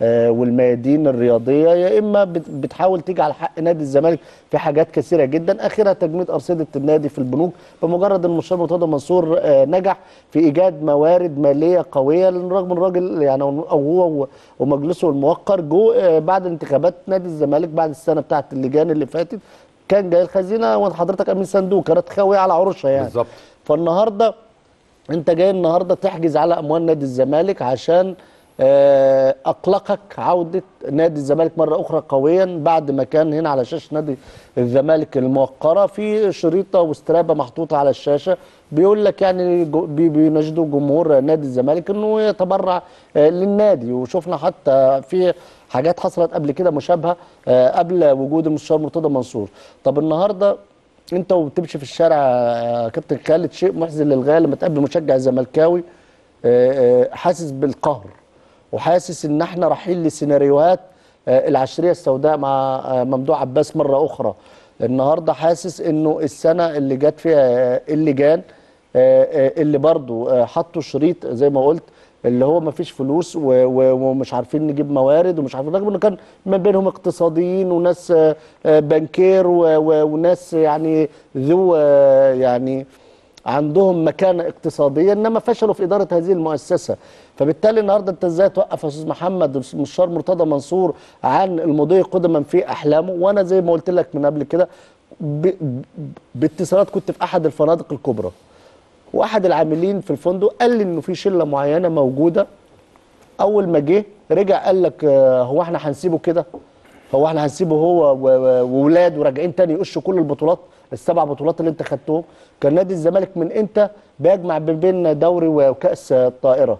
والميادين الرياضيه، يا اما بتحاول تيجي على حق نادي الزمالك في حاجات كثيره جدا، اخرها تجميد ارصده النادي في البنوك. بمجرد ان المستشار مرتضى منصور نجح في ايجاد موارد ماليه قويه، رغم الراجل يعني او هو ومجلسه الموقر جو بعد انتخابات نادي الزمالك بعد السنه بتاعه اللجان اللي فاتت، كان جاي الخزينه وحضرتك امين صندوق كانت خاويه على عروشها يعني بالظبط. فالنهارده انت جاي النهارده تحجز على اموال نادي الزمالك عشان اقلقك عوده نادي الزمالك مره اخرى قويا، بعد ما كان هنا على شاشه نادي الزمالك الموقره في شريطه واسترابه محطوطه على الشاشه بيقول لك يعني بيناشدوا جمهور نادي الزمالك انه يتبرع للنادي، وشفنا حتى في حاجات حصلت قبل كده مشابهه قبل وجود المستشار مرتضى منصور. طب النهارده انت وبتمشي في الشارع يا كابتن خالد شيء محزن للغايه لما تقابل مشجع زملكاوي حاسس بالقهر وحاسس ان احنا رايحين لسيناريوهات العشريه السوداء مع ممدوح عباس مره اخرى. النهارده حاسس انه السنه اللي جت فيها اللجان اللي برضو حطوا شريط زي ما قلت اللي هو مفيش فلوس ومش عارفين نجيب موارد ومش عارفين، رغم انه كان ما بينهم اقتصاديين وناس بنكير وناس يعني ذو يعني عندهم مكانه اقتصاديه، انما فشلوا في اداره هذه المؤسسه. فبالتالي النهارده انت ازاي توقف يا استاذ محمد المستشار مرتضى منصور عن المضي قدما في احلامه؟ وانا زي ما قلت لك من قبل كده باتصالات كنت في احد الفنادق الكبرى، واحد العاملين في الفندق قال لي انه في شله معينه موجوده اول ما جه رجع قال لك هو احنا هنسيبه كده؟ هو احنا هنسيبه هو وولاده راجعين تاني يقشوا كل البطولات السبع بطولات اللي انت خدتهم؟ كان نادي الزمالك من امتى بيجمع بين دوري وكاس الطائره؟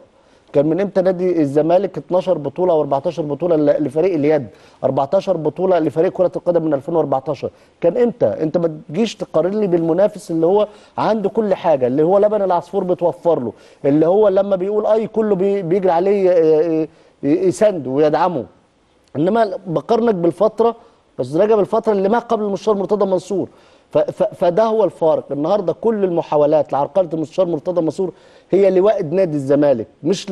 كان من امتى نادي الزمالك 12 بطوله او 14 بطوله لفريق اليد، 14 بطوله لفريق كره القدم من 2014، كان امتى؟ انت ما تجيش تقارن لي بالمنافس اللي هو عنده كل حاجه، اللي هو لبن العصفور بتوفر له، اللي هو لما بيقول اي كله بيجري عليه يسنده ويدعمه. انما بقارنك بالفتره بس رجب الفتره اللي ما قبل المستشار مرتضى منصور. فده هو الفارق. النهارده كل المحاولات لعرقله المستشار مرتضى منصور هي لوائد نادي الزمالك، مش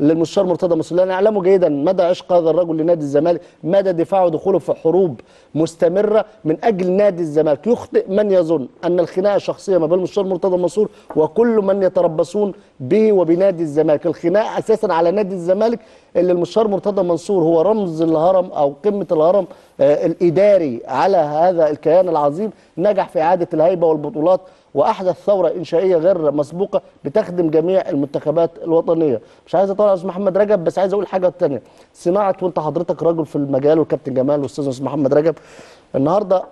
للمستشار مرتضى منصور، لان اعلمه جيدا مدى عشق هذا الرجل لنادي الزمالك، مدى دفاعه ودخوله في حروب مستمره من اجل نادي الزمالك. يخطئ من يظن ان الخناقه شخصيه ما بين المستشار مرتضى منصور وكل من يتربصون به وبنادي الزمالك، الخناقه اساسا على نادي الزمالك اللي المستشار مرتضى منصور هو رمز الهرم او قمه الهرم الاداري على هذا الكيان العظيم، نجح في اعاده الهيبه والبطولات واحدث ثوره انشائيه غير مسبوقه بتخدم جميع المنتخبات الوطنيه. مش عايز اطلع استاذ محمد رجب بس عايز اقول حاجه ثانيه، صناعه وانت حضرتك راجل في المجال والكابتن جمال والاستاذ محمد رجب، النهارده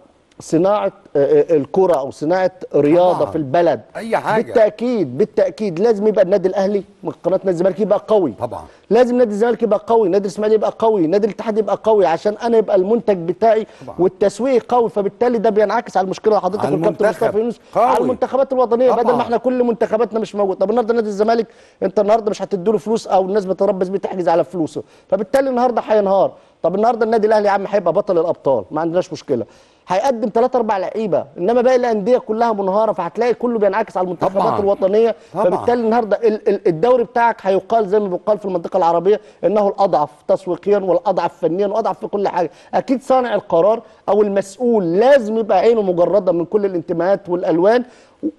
صناعه الكره او صناعه رياضه في البلد اي حاجه بالتاكيد لازم يبقى النادي الاهلي من قناه نادي الزمالك يبقى قوي، طبعا لازم نادي الزمالك يبقى قوي، نادي الاسماعيلي يبقى قوي، نادي الاتحاد يبقى قوي، عشان انا يبقى المنتج بتاعي طبعا. والتسويق قوي، فبالتالي ده بينعكس على المشكله اللي حضرتك والكابتن مصطفى يونس على المنتخبات الوطنيه طبعا. بدل ما احنا كل منتخباتنا مش موجوده. طب النهارده نادي الزمالك انت النهارده مش هتديله فلوس او الناس بتربص بيه تحجز على فلوسه، فبالتالي النهارده هينهار. طب النهارده النادي الاهلي يا عم هيبقى بطل الابطال، ما عندناش مشكله، هيقدم 3-4 لعيبه، انما باقي الانديه كلها منهاره، فهتلاقي كله بينعكس على المنتخبات طبعاً. الوطنيه طبعاً. فبالتالي النهارده الدوري بتاعك هيقال زي ما بيقال في المنطقه العربيه انه الاضعف تسويقيا والاضعف فنيا والاضعف في كل حاجه. اكيد صانع القرار او المسؤول لازم يبقى عينه مجرده من كل الانتماءات والالوان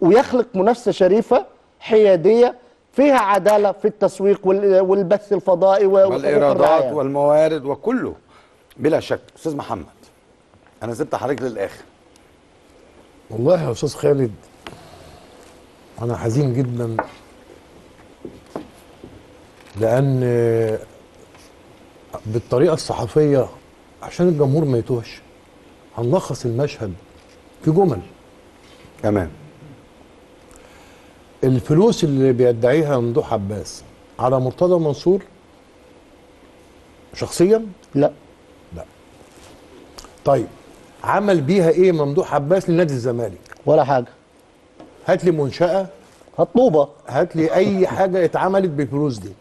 ويخلق منافسه شريفه حياديه فيها عداله في التسويق والبث الفضائي والايرادات والموارد وكله بلا شك. استاذ محمد أنا سبت حضرتك للآخر. والله يا أستاذ خالد أنا حزين جدا لأن بالطريقة الصحفية عشان الجمهور ما يتوهش هنلخص المشهد في جمل. تمام. الفلوس اللي بيدعيها ممدوح عباس على مرتضى منصور شخصيا؟ لا. لا. طيب عمل بيها ايه ممدوح عباس لنادي الزمالك؟ ولا حاجه. هات لي منشأة، هات طوبة، هات لي اي حاجه اتعملت بالفلوس دي.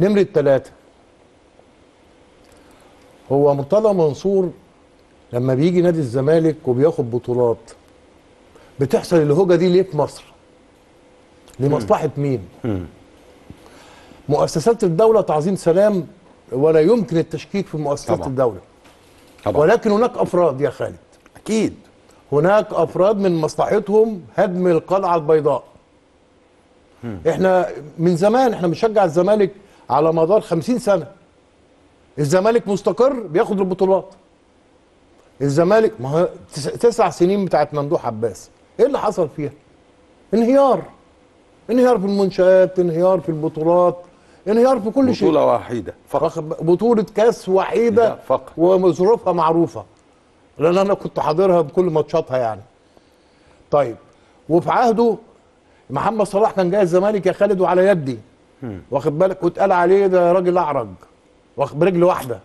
نمرة 3، هو مرتضى منصور لما بيجي نادي الزمالك وبياخد بطولات بتحصل الهوجه دي ليه في مصر؟ لمصلحه مين؟ مؤسسات الدوله تعظيم سلام ولا يمكن التشكيك في مؤسسات طبعا. الدوله طبعا. ولكن هناك افراد يا خالد، اكيد هناك افراد من مصلحتهم هدم القلعه البيضاء. احنا من زمان احنا بنشجع الزمالك على مدار 50 سنه. الزمالك مستقر بياخد البطولات. الزمالك ما هو 9 سنين بتاعت ممدوح عباس ايه اللي حصل فيها؟ انهيار في المنشآت، انهيار في البطولات، انهيار في كل شيء. بطولة وحيدة فقط، بطولة كاس وحيدة فقط وظروفها معروفة لأن أنا كنت حاضرها بكل ماتشاتها يعني. طيب وفي عهده محمد صلاح كان جاي الزمالك يا خالد وعلى يدي واخد بالك، واتقال عليه ده راجل أعرج برجل واحدة.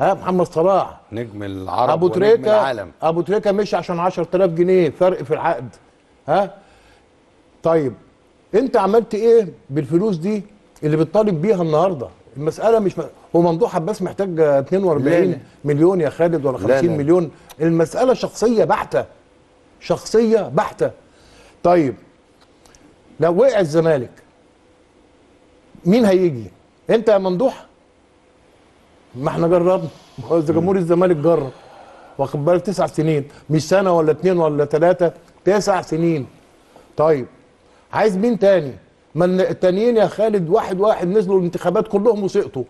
ها محمد صلاح نجم العرب أبو ونجم العالم، أبو تريكة مشي عشان 10,000 جنيه فرق في العقد. ها طيب أنت عملت إيه بالفلوس دي اللي بتطالب بيها النهارده؟ المساله مش هو ممدوح عباس محتاج 42 مليون يا خالد ولا 50 مليون، المساله شخصيه بحته، شخصيه بحته. طيب لو وقع الزمالك مين هيجي؟ انت يا ممدوح؟ ما احنا جربنا، جمهور الزمالك جرب واخد بالك 9 سنين، مش سنه ولا 2 ولا 3، 9 سنين. طيب عايز مين تاني؟ ما التانيين يا خالد واحد واحد نزلوا الانتخابات كلهم وسقطوا،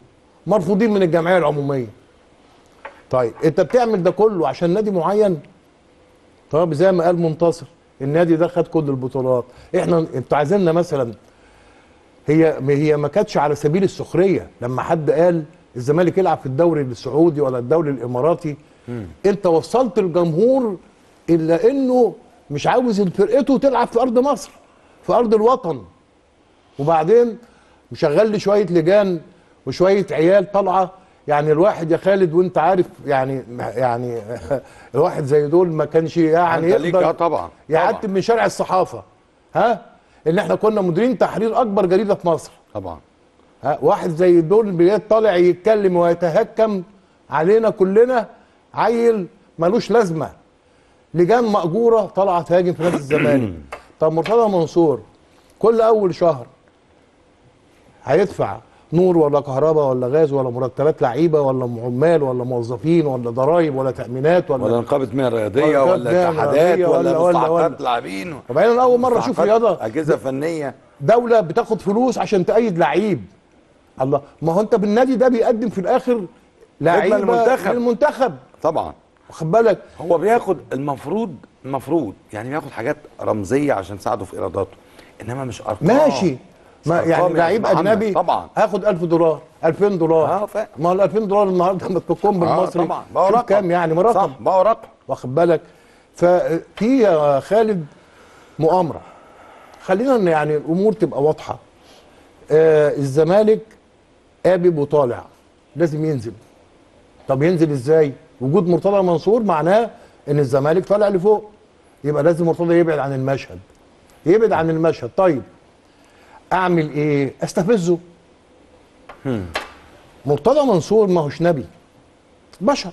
مرفوضين من الجمعيه العموميه. طيب انت بتعمل ده كله عشان نادي معين؟ طب زي ما قال منتصر النادي ده خد كل البطولات، احنا انتوا عايزيننا مثلا هي ما كانتش على سبيل السخريه لما حد قال الزمالك يلعب في الدوري السعودي ولا الدوري الاماراتي. انت وصلت الجمهور الا انه مش عاوز فرقته تلعب في ارض مصر، في ارض الوطن. وبعدين مشغل لي شويه لجان وشويه عيال طالعه، يعني الواحد يا خالد وانت عارف يعني الواحد زي دول ما كانش يعني يقدر طبعا يعتب من شارع الصحافه، ها، ان احنا كنا مديرين تحرير اكبر جريده في مصر طبعا، ها، واحد زي دول بيجي طالع يتكلم ويتهكم علينا كلنا، عيل ملوش لازمه. لجان مأجوره طالعه تهاجم في نادي الزمالك. طب مرتضى منصور كل اول شهر هيدفع نور ولا كهرباء ولا غاز ولا مرتبات لعيبه ولا عمال ولا موظفين ولا ضرايب ولا تامينات ولا نقابه مياه رياضيه ولا اتحادات ولا مستحقات لاعبين. وبعدين انا اول مره اشوف رياضه اجهزه فنيه دوله بتاخد فلوس عشان تأيد لعيب. الله، ما هو انت بالنادي ده بيقدم في الاخر لعيبه للمنتخب طبعا، واخد بالك؟ هو بياخد المفروض يعني بياخد حاجات رمزيه عشان تساعده في ايراداته، انما مش ارقام. ماشي، ما يعني لعيب اجنبي طبعا هاخد 1000 دولار 2000 دولار ما هو ال 2000 دولار النهارده ما تكون بالمصري طبعا بقى رقم، كام يعني مرقم بقى رقم، واخد بالك؟ ففي يا خالد مؤامره. خلينا ان يعني الامور تبقى واضحه. الزمالك قابب وطالع لازم ينزل. طب ينزل ازاي؟ وجود مرتضى منصور معناه ان الزمالك طالع لفوق، يبقى لازم مرتضى يبعد عن المشهد، يبعد عن المشهد. طيب اعمل ايه؟ استفزه. مرتضى منصور ما هوش نبي، بشر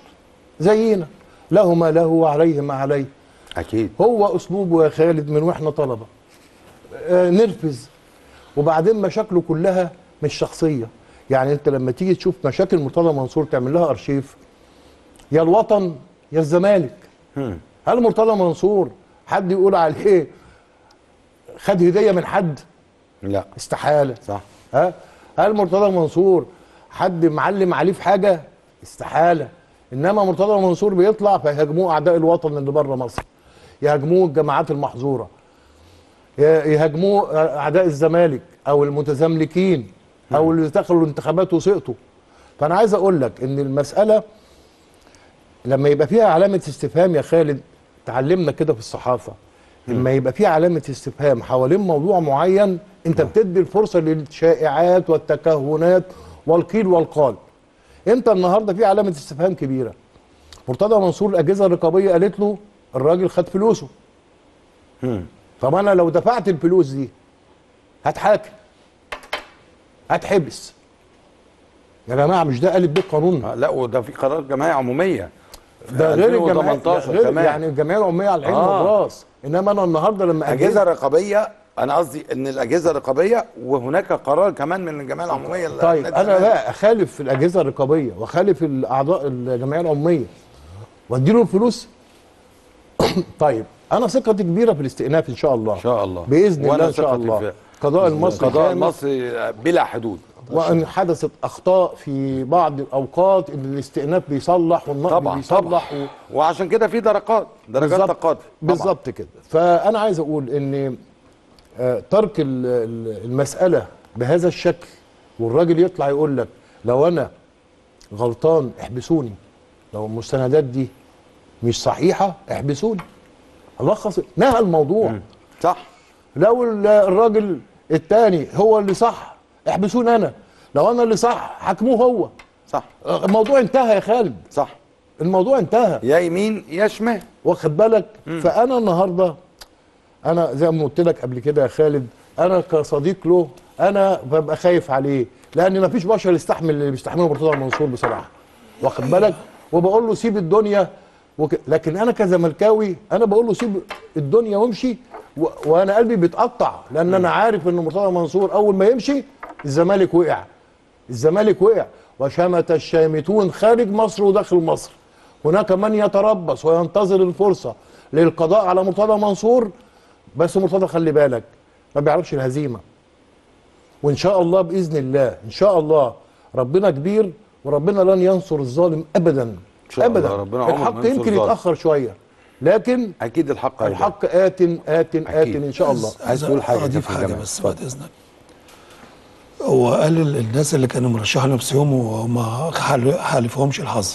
زينا، له ما له وعليه ما عليه. اكيد هو اسلوبه يا خالد من واحنا طلبه نرفز. وبعدين مشاكله كلها مش شخصيه، يعني انت لما تيجي تشوف مشاكل مرتضى منصور تعمل لها ارشيف، يا الوطن يا الزمالك. هل مرتضى منصور حد يقول عليه خد هديه من حد؟ لا، استحاله. صح. ها، هل مرتضى منصور حد معلم عليه في حاجه؟ استحاله. انما مرتضى منصور بيطلع فيهاجموه اعداء الوطن اللي بره مصر، يهاجموه الجماعات المحظوره، يهاجموه اعداء الزمالك او المتزملكين او اللي دخلوا الانتخابات وسقطوا. فانا عايز اقول لك ان المساله لما يبقى فيها علامه استفهام يا خالد، تعلمنا كده في الصحافه، لما يبقى في علامه استفهام حوالين موضوع معين انت بتدي الفرصه للشائعات والتكهنات والقيل والقال. انت النهارده في علامه استفهام كبيره. مرتضى منصور الاجهزه الرقابيه قالت له الراجل خد فلوسه. طب انا لو دفعت الفلوس دي هتحاكم، هتحبس. يا جماعه مش ده قالت بيه القانون؟ لا، وده في قرار جماعيه عموميه ده غير الجماعيه، يعني الجمعيه العموميه على العين والراس. انما انا النهارده لما اجهزه رقابيه، انا قصدي ان الاجهزه الرقابيه وهناك قرار كمان من الجمعيه العموميه. طيب انا بقى اخالف الاجهزه الرقابيه واخالف الاعضاء الجمعيه العموميه واديله الفلوس؟ طيب انا ثقتي كبيره في الاستئناف ان شاء الله، ان شاء الله باذن الله، ان شاء الله قضاء المصري، قضاء المصري بلا حدود. وان حدثت اخطاء في بعض الاوقات ان الاستئناف بيصلح والنقد بيصلح طبعا. وعشان كده في درجات تقاضي بالظبط كده. فانا عايز اقول ان ترك المساله بهذا الشكل، والراجل يطلع يقول لك لو انا غلطان احبسوني، لو المستندات دي مش صحيحه احبسوني، الخص نهى الموضوع. صح. لو الراجل الثاني هو اللي صح احبسوني انا، لو انا اللي صح حاكموه هو. صح. الموضوع انتهى يا خالد. صح، الموضوع انتهى، يا يمين يا شمال، واخد بالك؟ فانا النهارده انا زي ما قلت لك قبل كده يا خالد، انا كصديق له انا ببقى خايف عليه، لان مفيش بشر يستحمل اللي بيستحمله مرتضى منصور بصراحه، واخد بالك؟ وبقول له سيب الدنيا لكن انا كزملكاوي انا بقول له سيب الدنيا وامشي، وانا قلبي بيتقطع لان انا عارف ان مرتضى منصور اول ما يمشي الزمالك وقع، الزمالك وقع. وشمت الشامتون خارج مصر وداخل مصر، هناك من يتربص وينتظر الفرصه للقضاء على مرتضى منصور. بس مرتضى خلي بالك ما بيعرفش الهزيمه، وان شاء الله باذن الله، ان شاء الله ربنا كبير وربنا لن ينصر الظالم ابدا ابدا. الحق يمكن يتاخر شويه لكن اكيد الحق هيبقى. الحق ات ان شاء الله. عايز تقول حاجه؟ اضيف حاجه بس بعد اذنك. وقال الناس اللي كانوا مرشحين نفسهم وما حالفهمش الحظ.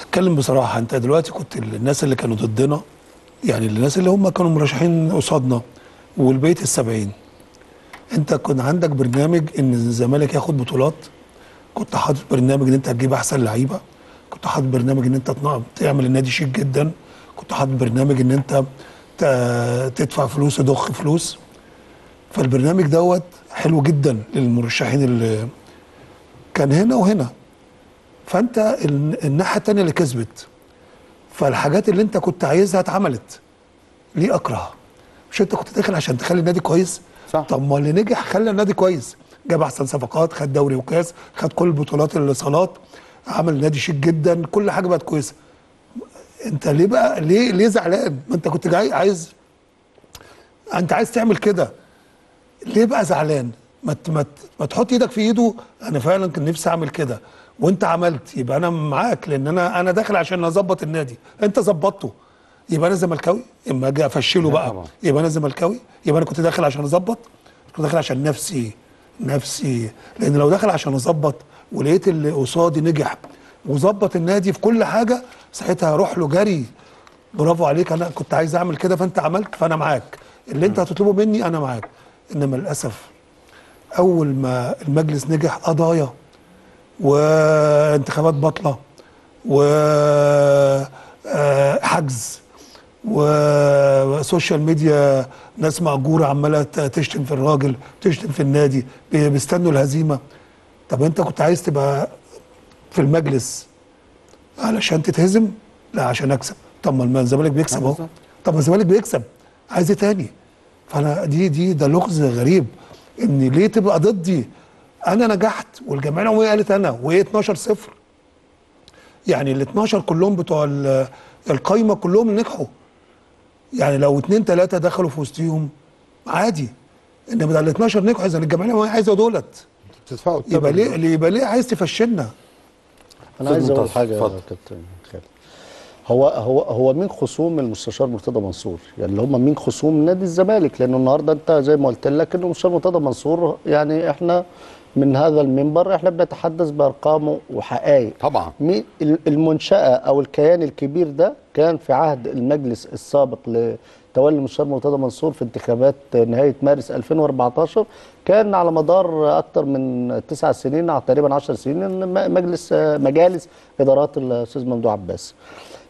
اتكلم بصراحه، انت دلوقتي كنت الناس اللي كانوا ضدنا، يعني الناس اللي هم كانوا مرشحين قصادنا والبيت ال70، انت كنت عندك برنامج ان الزمالك ياخد بطولات، كنت حاطط برنامج ان انت هتجيب احسن لعيبه، كنت حاطط برنامج ان انت تعمل النادي شيك جدا، كنت حاطط برنامج ان انت تدفع فلوس وتضخ فلوس. فالبرنامج دوت حلو جدا للمرشحين اللي كان هنا وهنا. فانت الناحيه الثانيه اللي كسبت، فالحاجات اللي انت كنت عايزها اتعملت. ليه اكره؟ مش انت كنت داخل عشان تخلي النادي كويس؟ صح. طب ما اللي نجح خلى النادي كويس، جاب احسن صفقات، خد دوري وكاس، خد كل بطولات الاصالات، عمل نادي شيك جدا، كل حاجه بقت كويسه. انت ليه بقى ليه زعلان؟ ما انت كنت جاي عايز تعمل كده، ليه بقى زعلان؟ ما تحط ايدك في ايده، انا فعلا كان نفسي اعمل كده وانت عملت، يبقى انا معاك، لان انا داخل عشان اظبط النادي، انت ظبطته، يبقى انا زملكاوي، اما اجي افشله بقى يبقى انا زملكاوي، يبقى انا كنت داخل عشان اظبط، كنت داخل عشان نفسي. لان لو داخل عشان اظبط ولقيت اللي قصادي نجح وظبط النادي في كل حاجه، ساعتها هروح له جري، برافو عليك، انا كنت عايز اعمل كده فانت عملت، فانا معاك، اللي انت هتطلبه مني انا معاك. انما للاسف اول ما المجلس نجح قضايا وانتخابات باطله وحجز وسوشيال ميديا، ناس مأجورة عماله تشتم في الراجل، تشتم في النادي، بيستنوا الهزيمه. طب انت كنت عايز تبقى في المجلس علشان تتهزم؟ لا، عشان اكسب. طب ما الزمالك بيكسب اهو، طب ما الزمالك بيكسب، عايز ايه تاني؟ فانا ده لغز غريب، ان ليه تبقى ضدي؟ انا نجحت والجمعيه العموميه قالت انا، وايه 12-0؟ يعني ال 12 كلهم بتوع القايمه كلهم نجحوا، يعني لو 2-3 دخلوا في وسطيهم عادي، انما ده ال 12 نجحوا، اذا الجمعيه العموميه عايزه دولت، يبقى ليه عايز تفشلنا؟ انا عايز اقول حاجه يا كابتن خالد، هو مين خصوم المستشار مرتضى منصور؟ يعني اللي هم مين خصوم نادي الزمالك؟ لانه النهارده انت زي ما قلت لك انه المستشار مرتضى منصور، يعني احنا من هذا المنبر احنا بنتحدث بارقامه وحقائق. طبعا مين المنشاه او الكيان الكبير ده؟ كان في عهد المجلس السابق لتولي المستشار مرتضى منصور في انتخابات نهايه مارس 2014، كان على مدار اكثر من 9 سنين تقريبا 10 سنين مجالس ادارات الاستاذ ممدوح عباس،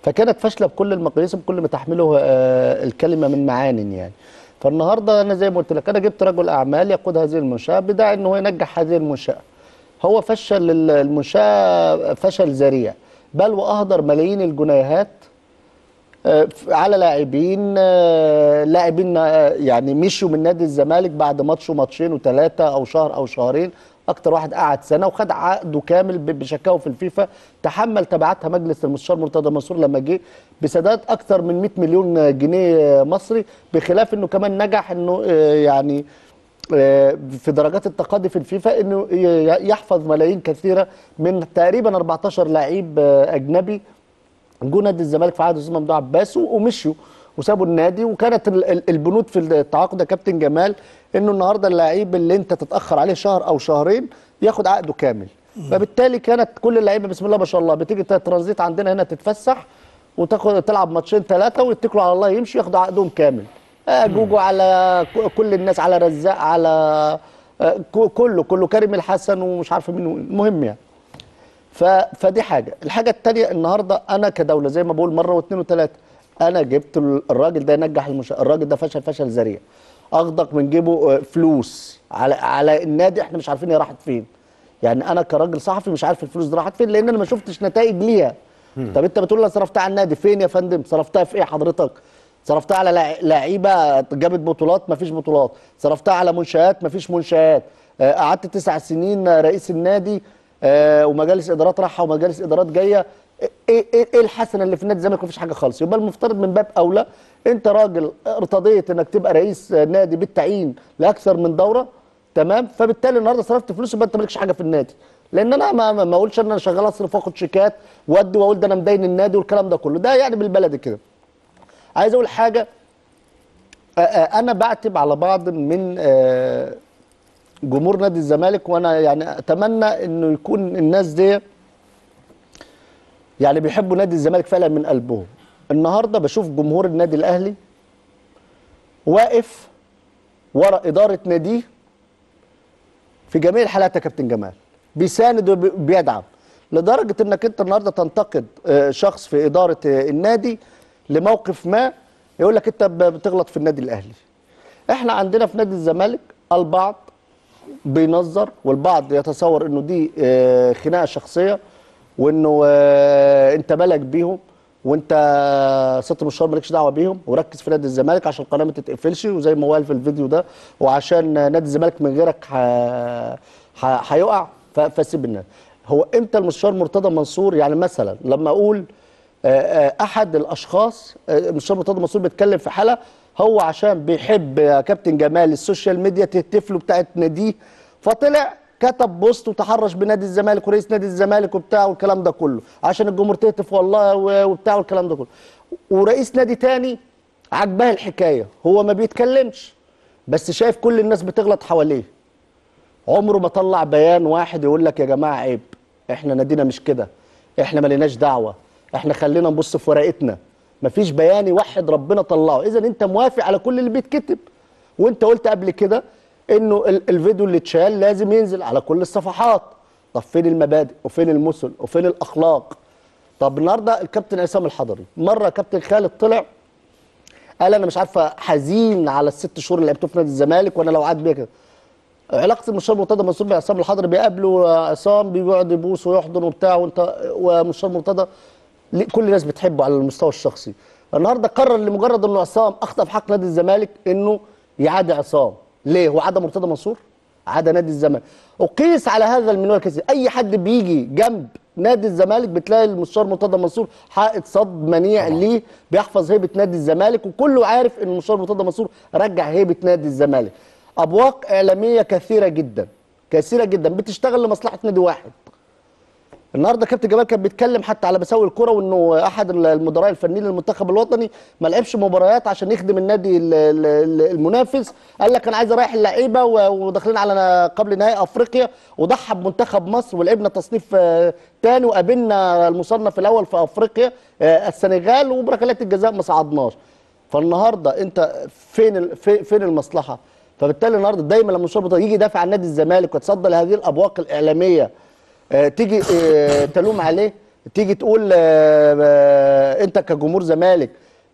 فكانت فاشله بكل المقاييس بكل ما تحمله الكلمه من معان. يعني فالنهارده انا زي ما قلت لك، انا جبت رجل اعمال يقود هذه المنشاه بداعي ان هو ينجح هذه المنشاه، هو فشل المنشاه فشل ذريع، بل واهدر ملايين الجنيهات على لاعبين يعني مشوا من نادي الزمالك بعد ماتش وماتشين و3 او شهر او شهرين، اكتر واحد قعد سنه وخد عقده كامل بشكاوى في الفيفا، تحمل تبعاتها مجلس المستشار مرتضى منصور لما جه بسداد اكتر من 100 مليون جنيه مصري، بخلاف انه كمان نجح انه يعني في درجات التقاضي في الفيفا انه يحفظ ملايين كثيره من تقريبا 14 لعيب اجنبي جه نادي الزمالك في عهد الاستاذ ممدوح عباس ومشوا وسابوا النادي. وكانت البنود في التعاقد يا كابتن جمال انه النهارده اللعيب اللي انت تتاخر عليه شهر او شهرين ياخد عقده كامل، فبالتالي كانت كل اللعيبه بسم الله ما شاء الله بتيجي ترانزيت عندنا هنا تتفسح وتاخد تلعب 2-3 ويتكلوا على الله يمشي ياخدوا عقدهم كامل، جوجو على كل الناس، على رزاق، على كله كريم الحسن ومش عارف مين، المهم يعني فدي حاجه. الحاجه الثانيه النهارده انا كدوله زي ما بقول مره و2 و3، انا جبت الراجل ده ينجح الراجل ده فشل ذريع، اغدق من جيبه فلوس على النادي احنا مش عارفين هي راحت فين، يعني انا كراجل صحفي مش عارف الفلوس دي راحت فين لان انا ما شفتش نتائج ليها. طب انت بتقول لي صرفتها على النادي، فين يا فندم؟ صرفتها في ايه حضرتك؟ صرفتها على لعيبه جابت بطولات؟ ما فيش بطولات. صرفتها على منشآت؟ ما فيش منشآت. قعدت 9 سنين رئيس النادي ومجالس ادارات راحه ومجالس ادارات جايه، ايه الحسنه اللي في نادي الزمالك؟ مفيش حاجه خالص. يبقى المفترض من باب اولى انت راجل ارتضيت انك تبقى رئيس نادي بالتعيين لاكثر من دوره، تمام؟ فبالتالي النهارده صرفت فلوس يبقى انت مالكش حاجه في النادي، لان انا ما اقولش ان انا شغال اصرف واخد شيكات وادي واقول ده انا مدين النادي والكلام ده كله، ده يعني بالبلدي كده. عايز اقول حاجه، انا بعتب على بعض من جمهور نادي الزمالك، وانا يعني اتمنى انه يكون الناس دي يعني بيحبوا نادي الزمالك فعلا من قلبهم. النهارده بشوف جمهور النادي الاهلي واقف ورا اداره ناديه في جميع الحالات يا كابتن جمال، بيساند وبيدعم، لدرجه انك انت النهارده تنتقد شخص في اداره النادي لموقف ما يقول لك انت بتغلط في النادي الاهلي. احنا عندنا في نادي الزمالك البعض بينظر والبعض يتصور انه دي خناقه شخصيه وانه انت بالك بيهم وانت ست مشوار مالكش دعوه بيهم وركز في نادي الزمالك عشان القناه ما تتقفلش، وزي ما هو قال في الفيديو ده، وعشان نادي الزمالك من غيرك هيقع فسيب النادي. هو امتى المستشار مرتضى منصور يعني مثلا لما اقول احد الاشخاص المستشار مرتضى منصور بيتكلم في حلقه هو عشان بيحب يا كابتن جمال السوشيال ميديا تهتف له بتاعت ناديه، فطلع كتب بوست وتحرش بنادي الزمالك ورئيس نادي الزمالك وبتاع والكلام ده كله عشان الجمهور تهتف والله وبتاع والكلام ده كله، ورئيس نادي تاني عجبها الحكايه هو ما بيتكلمش بس شايف كل الناس بتغلط حواليه، عمره ما طلع بيان واحد يقول لك يا جماعه عيب، احنا نادينا مش كده، احنا مالناش دعوه، احنا خلينا نبص في ورقتنا. مفيش بيان واحد ربنا طلعه. اذا انت موافق على كل اللي بيتكتب، وانت قلت قبل كده انه الفيديو اللي اتشال لازم ينزل على كل الصفحات. طب فين المبادئ وفين المثل وفين الاخلاق؟ طب النهارده الكابتن عصام الحضري مره كابتن خالد طلع قال انا مش عارفه حزين على الست شهور اللي لعبتهم في نادي الزمالك وانا لو قعدت بيها كده. علاقه المستشار مرتضى منصور بعصام الحضري، بيقابلوا عصام بيقعد يبوس ويحضن وبتاع، وانت ومستشار مرتضى كل الناس بتحبه على المستوى الشخصي. النهارده قرر لمجرد انه عصام اخطا في حق نادي الزمالك انه يعادي عصام. ليه؟ هو عدا مرتضى منصور؟ عدا نادي الزمالك. وقيس على هذا المنوال الكثير، اي حد بيجي جنب نادي الزمالك بتلاقي المستشار مرتضى منصور حائط صد منيع ليه، بيحفظ هيبه نادي الزمالك، وكله عارف ان المستشار مرتضى منصور رجع هيبه نادي الزمالك. ابواق اعلاميه كثيره جدا كثيره جدا بتشتغل لمصلحه نادي واحد. النهارده كابتن جمال كان بيتكلم حتى على مساوئ الكره، وانه احد المدراء الفنيين للمنتخب الوطني ما لعبش مباريات عشان يخدم النادي المنافس، قال لك انا عايز اريح اللعيبه وداخلين على قبل نهائي افريقيا، وضحى بمنتخب مصر ولعبنا تصنيف ثاني وقابلنا المصنف الاول في افريقيا السنغال، وبركلات الجزاء ما صعدناش. فالنهارده انت فين المصلحه؟ فبالتالي النهارده دايما لما المشروع يجي يدافع عن نادي الزمالك ويتصدى لهذه الابواق الاعلاميه تيجي تلوم عليه، تيجي تقول انت كجمهور زمالك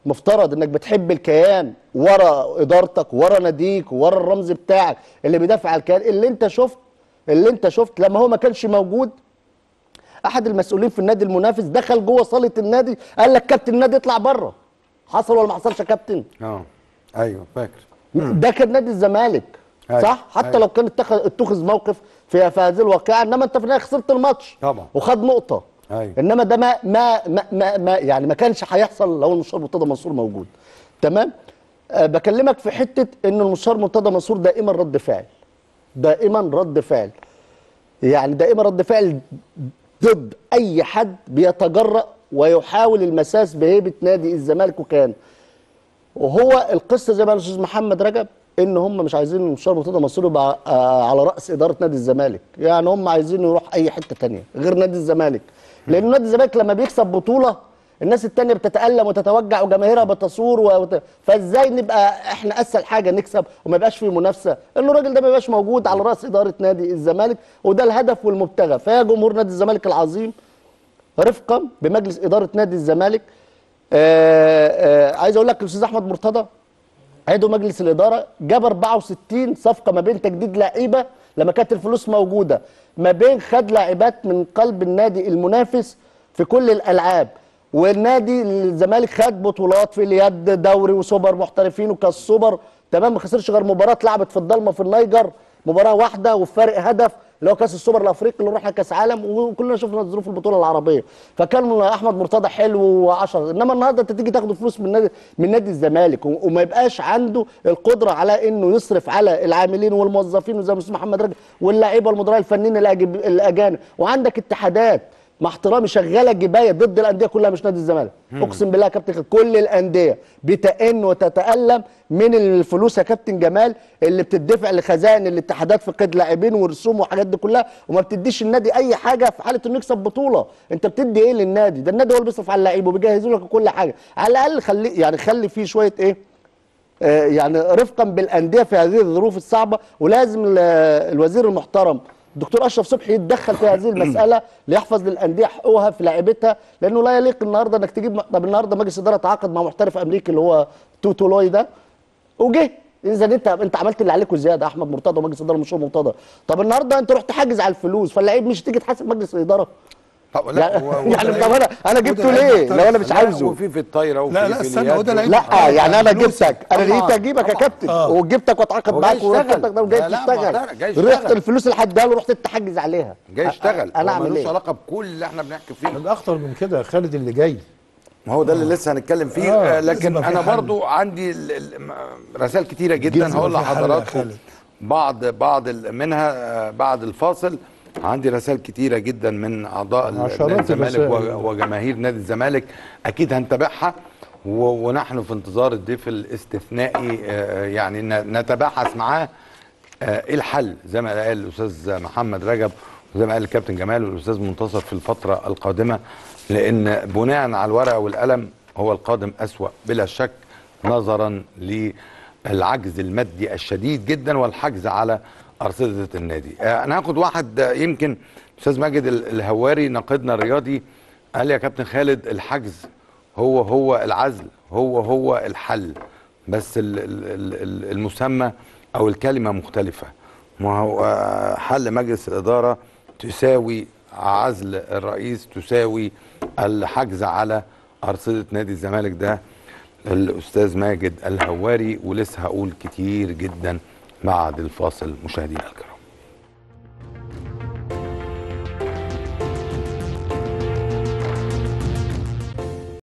مفترض انك بتحب الكيان ورا ادارتك ورا ناديك ورا الرمز بتاعك اللي بيدافع عن الكيان. اللي انت شفت لما هو ما كانش موجود احد المسؤولين في النادي المنافس دخل جوه صاله النادي قال لك كابتن النادي اطلع بره. حصل ولا ما حصلش يا كابتن؟ ايوه فاكر ده كان نادي الزمالك صح؟ حتى لو كان اتخذ موقف في هذه الواقعه، انما انت في النهايه خسرت الماتش طبعا وخد نقطه. انما ده ما يعني ما كانش هيحصل لو المستشار مرتضى منصور موجود. تمام؟ بكلمك في حته ان المستشار مرتضى منصور دائما رد فعل. دائما رد فعل ضد اي حد بيتجرأ ويحاول المساس بهيبه نادي الزمالك وكيانه. وهو القصه زي ما قال الاستاذ محمد رجب ان هم مش عايزين المستشار مرتضى منصور يبقى على راس اداره نادي الزمالك، يعني هم عايزين يروح اي حته ثانيه غير نادي الزمالك، لان نادي الزمالك لما بيكسب بطوله الناس الثانيه بتتالم وتتوجع وجماهيرها بتصور فازاي نبقى احنا اسهل حاجه نكسب وما يبقاش في منافسه؟ ان الراجل ده ما يبقاش موجود على راس اداره نادي الزمالك، وده الهدف والمبتغى. فيا جمهور نادي الزمالك العظيم رفقا بمجلس اداره نادي الزمالك، عايز اقول لك الاستاذ احمد مرتضى عضو مجلس الاداره جاب 64 صفقه ما بين تجديد لعيبه لما كانت الفلوس موجوده، ما بين خد لاعبات من قلب النادي المنافس في كل الالعاب، والنادي الزمالك خد بطولات في اليد دوري وسوبر محترفين وكاس سوبر. تمام؟ ما خسرش غير مباراه اتلعبت في الضلمه في النيجر، مباراه واحده وفارق هدف اللي هو كاس السوبر الافريقي اللي رحنا كاس عالم، وكلنا شفنا ظروف البطوله العربيه. فكان احمد مرتضى حلو و10، انما النهارده انت تيجي تاخد فلوس من نادي الزمالك وما يبقاش عنده القدره على انه يصرف على العاملين والموظفين وزي ما استاذ محمد رجب واللاعيبه والمدراء الفنيين الاجانب، وعندك اتحادات مع احترامي شغاله جبايه ضد الانديه كلها مش نادي الزمالك. اقسم بالله يا كابتن كل الانديه بتئن وتتالم من الفلوس يا كابتن جمال اللي بتدفع لخزائن الاتحادات في قيد لاعبين ورسوم وحاجات دي كلها، وما بتديش النادي اي حاجه في حاله انه يكسب بطوله. انت بتدي ايه للنادي؟ ده النادي هو اللي بيصرف على اللعيب وبيجهز لك كل حاجه. على الاقل خلي فيه شويه ايه يعني رفقا بالانديه في هذه الظروف الصعبه. ولازم الوزير المحترم الدكتور اشرف صبحي يتدخل في هذه المساله ليحفظ للانديه حقوقها في لاعبتها، لانه لا يليق النهارده انك تجيب. طب النهارده مجلس الاداره تعاقد مع محترف امريكي اللي هو توتولوي ده وجه. اذا انت عملت اللي عليك وزياده. احمد مرتضى ومجلس الاداره مش هو مرتضى. طب النهارده انت رحت حاجز على الفلوس، فاللاعب مش تيجي تحاسب مجلس الاداره. يعني طب انا جبته ليه لو انا مش عاوزه؟ وفي الطايره وفي لا يعني انا جبتك، انا لقيت اجيبك يا كابتن وجبتك واتعاقد معاك وجبتك ده وجاي تشتغل. رحت الفلوس لحد قال ورحت اتحجز عليها جاي اشتغل. انا ملوش علاقه بكل اللي احنا بنحكي فيه. ده اخطر من كده يا خالد اللي جاي، ما هو ده اللي لسه هنتكلم فيه. لكن انا برضو عندي رسائل كتيره جدا هقول لحضراتكم بعض منها بعد الفاصل. عندي رسائل كتيرة جدا من أعضاء نادي الزمالك وجماهير نادي الزمالك، أكيد هنتابعها ونحن في انتظار الضيف الاستثنائي، يعني نتباحث معاه إيه الحل زي ما قال الأستاذ محمد رجب وزي ما قال الكابتن جمال والأستاذ منتصر في الفترة القادمة، لأن بناء على الورقة والقلم هو القادم أسوأ بلا شك نظرا للعجز المادي الشديد جدا والحجز على أرصدة النادي. أنا هاخد واحد يمكن أستاذ ماجد الهواري ناقدنا الرياضي قال يا كابتن خالد الحجز هو العزل هو الحل، بس المسمى أو الكلمة مختلفة. ما هو حل مجلس الإدارة تساوي عزل الرئيس تساوي الحجز على أرصدة نادي الزمالك. ده الأستاذ ماجد الهواري ولسه هقول كتير جدا بعد الفاصل مشاهدينا الكرام.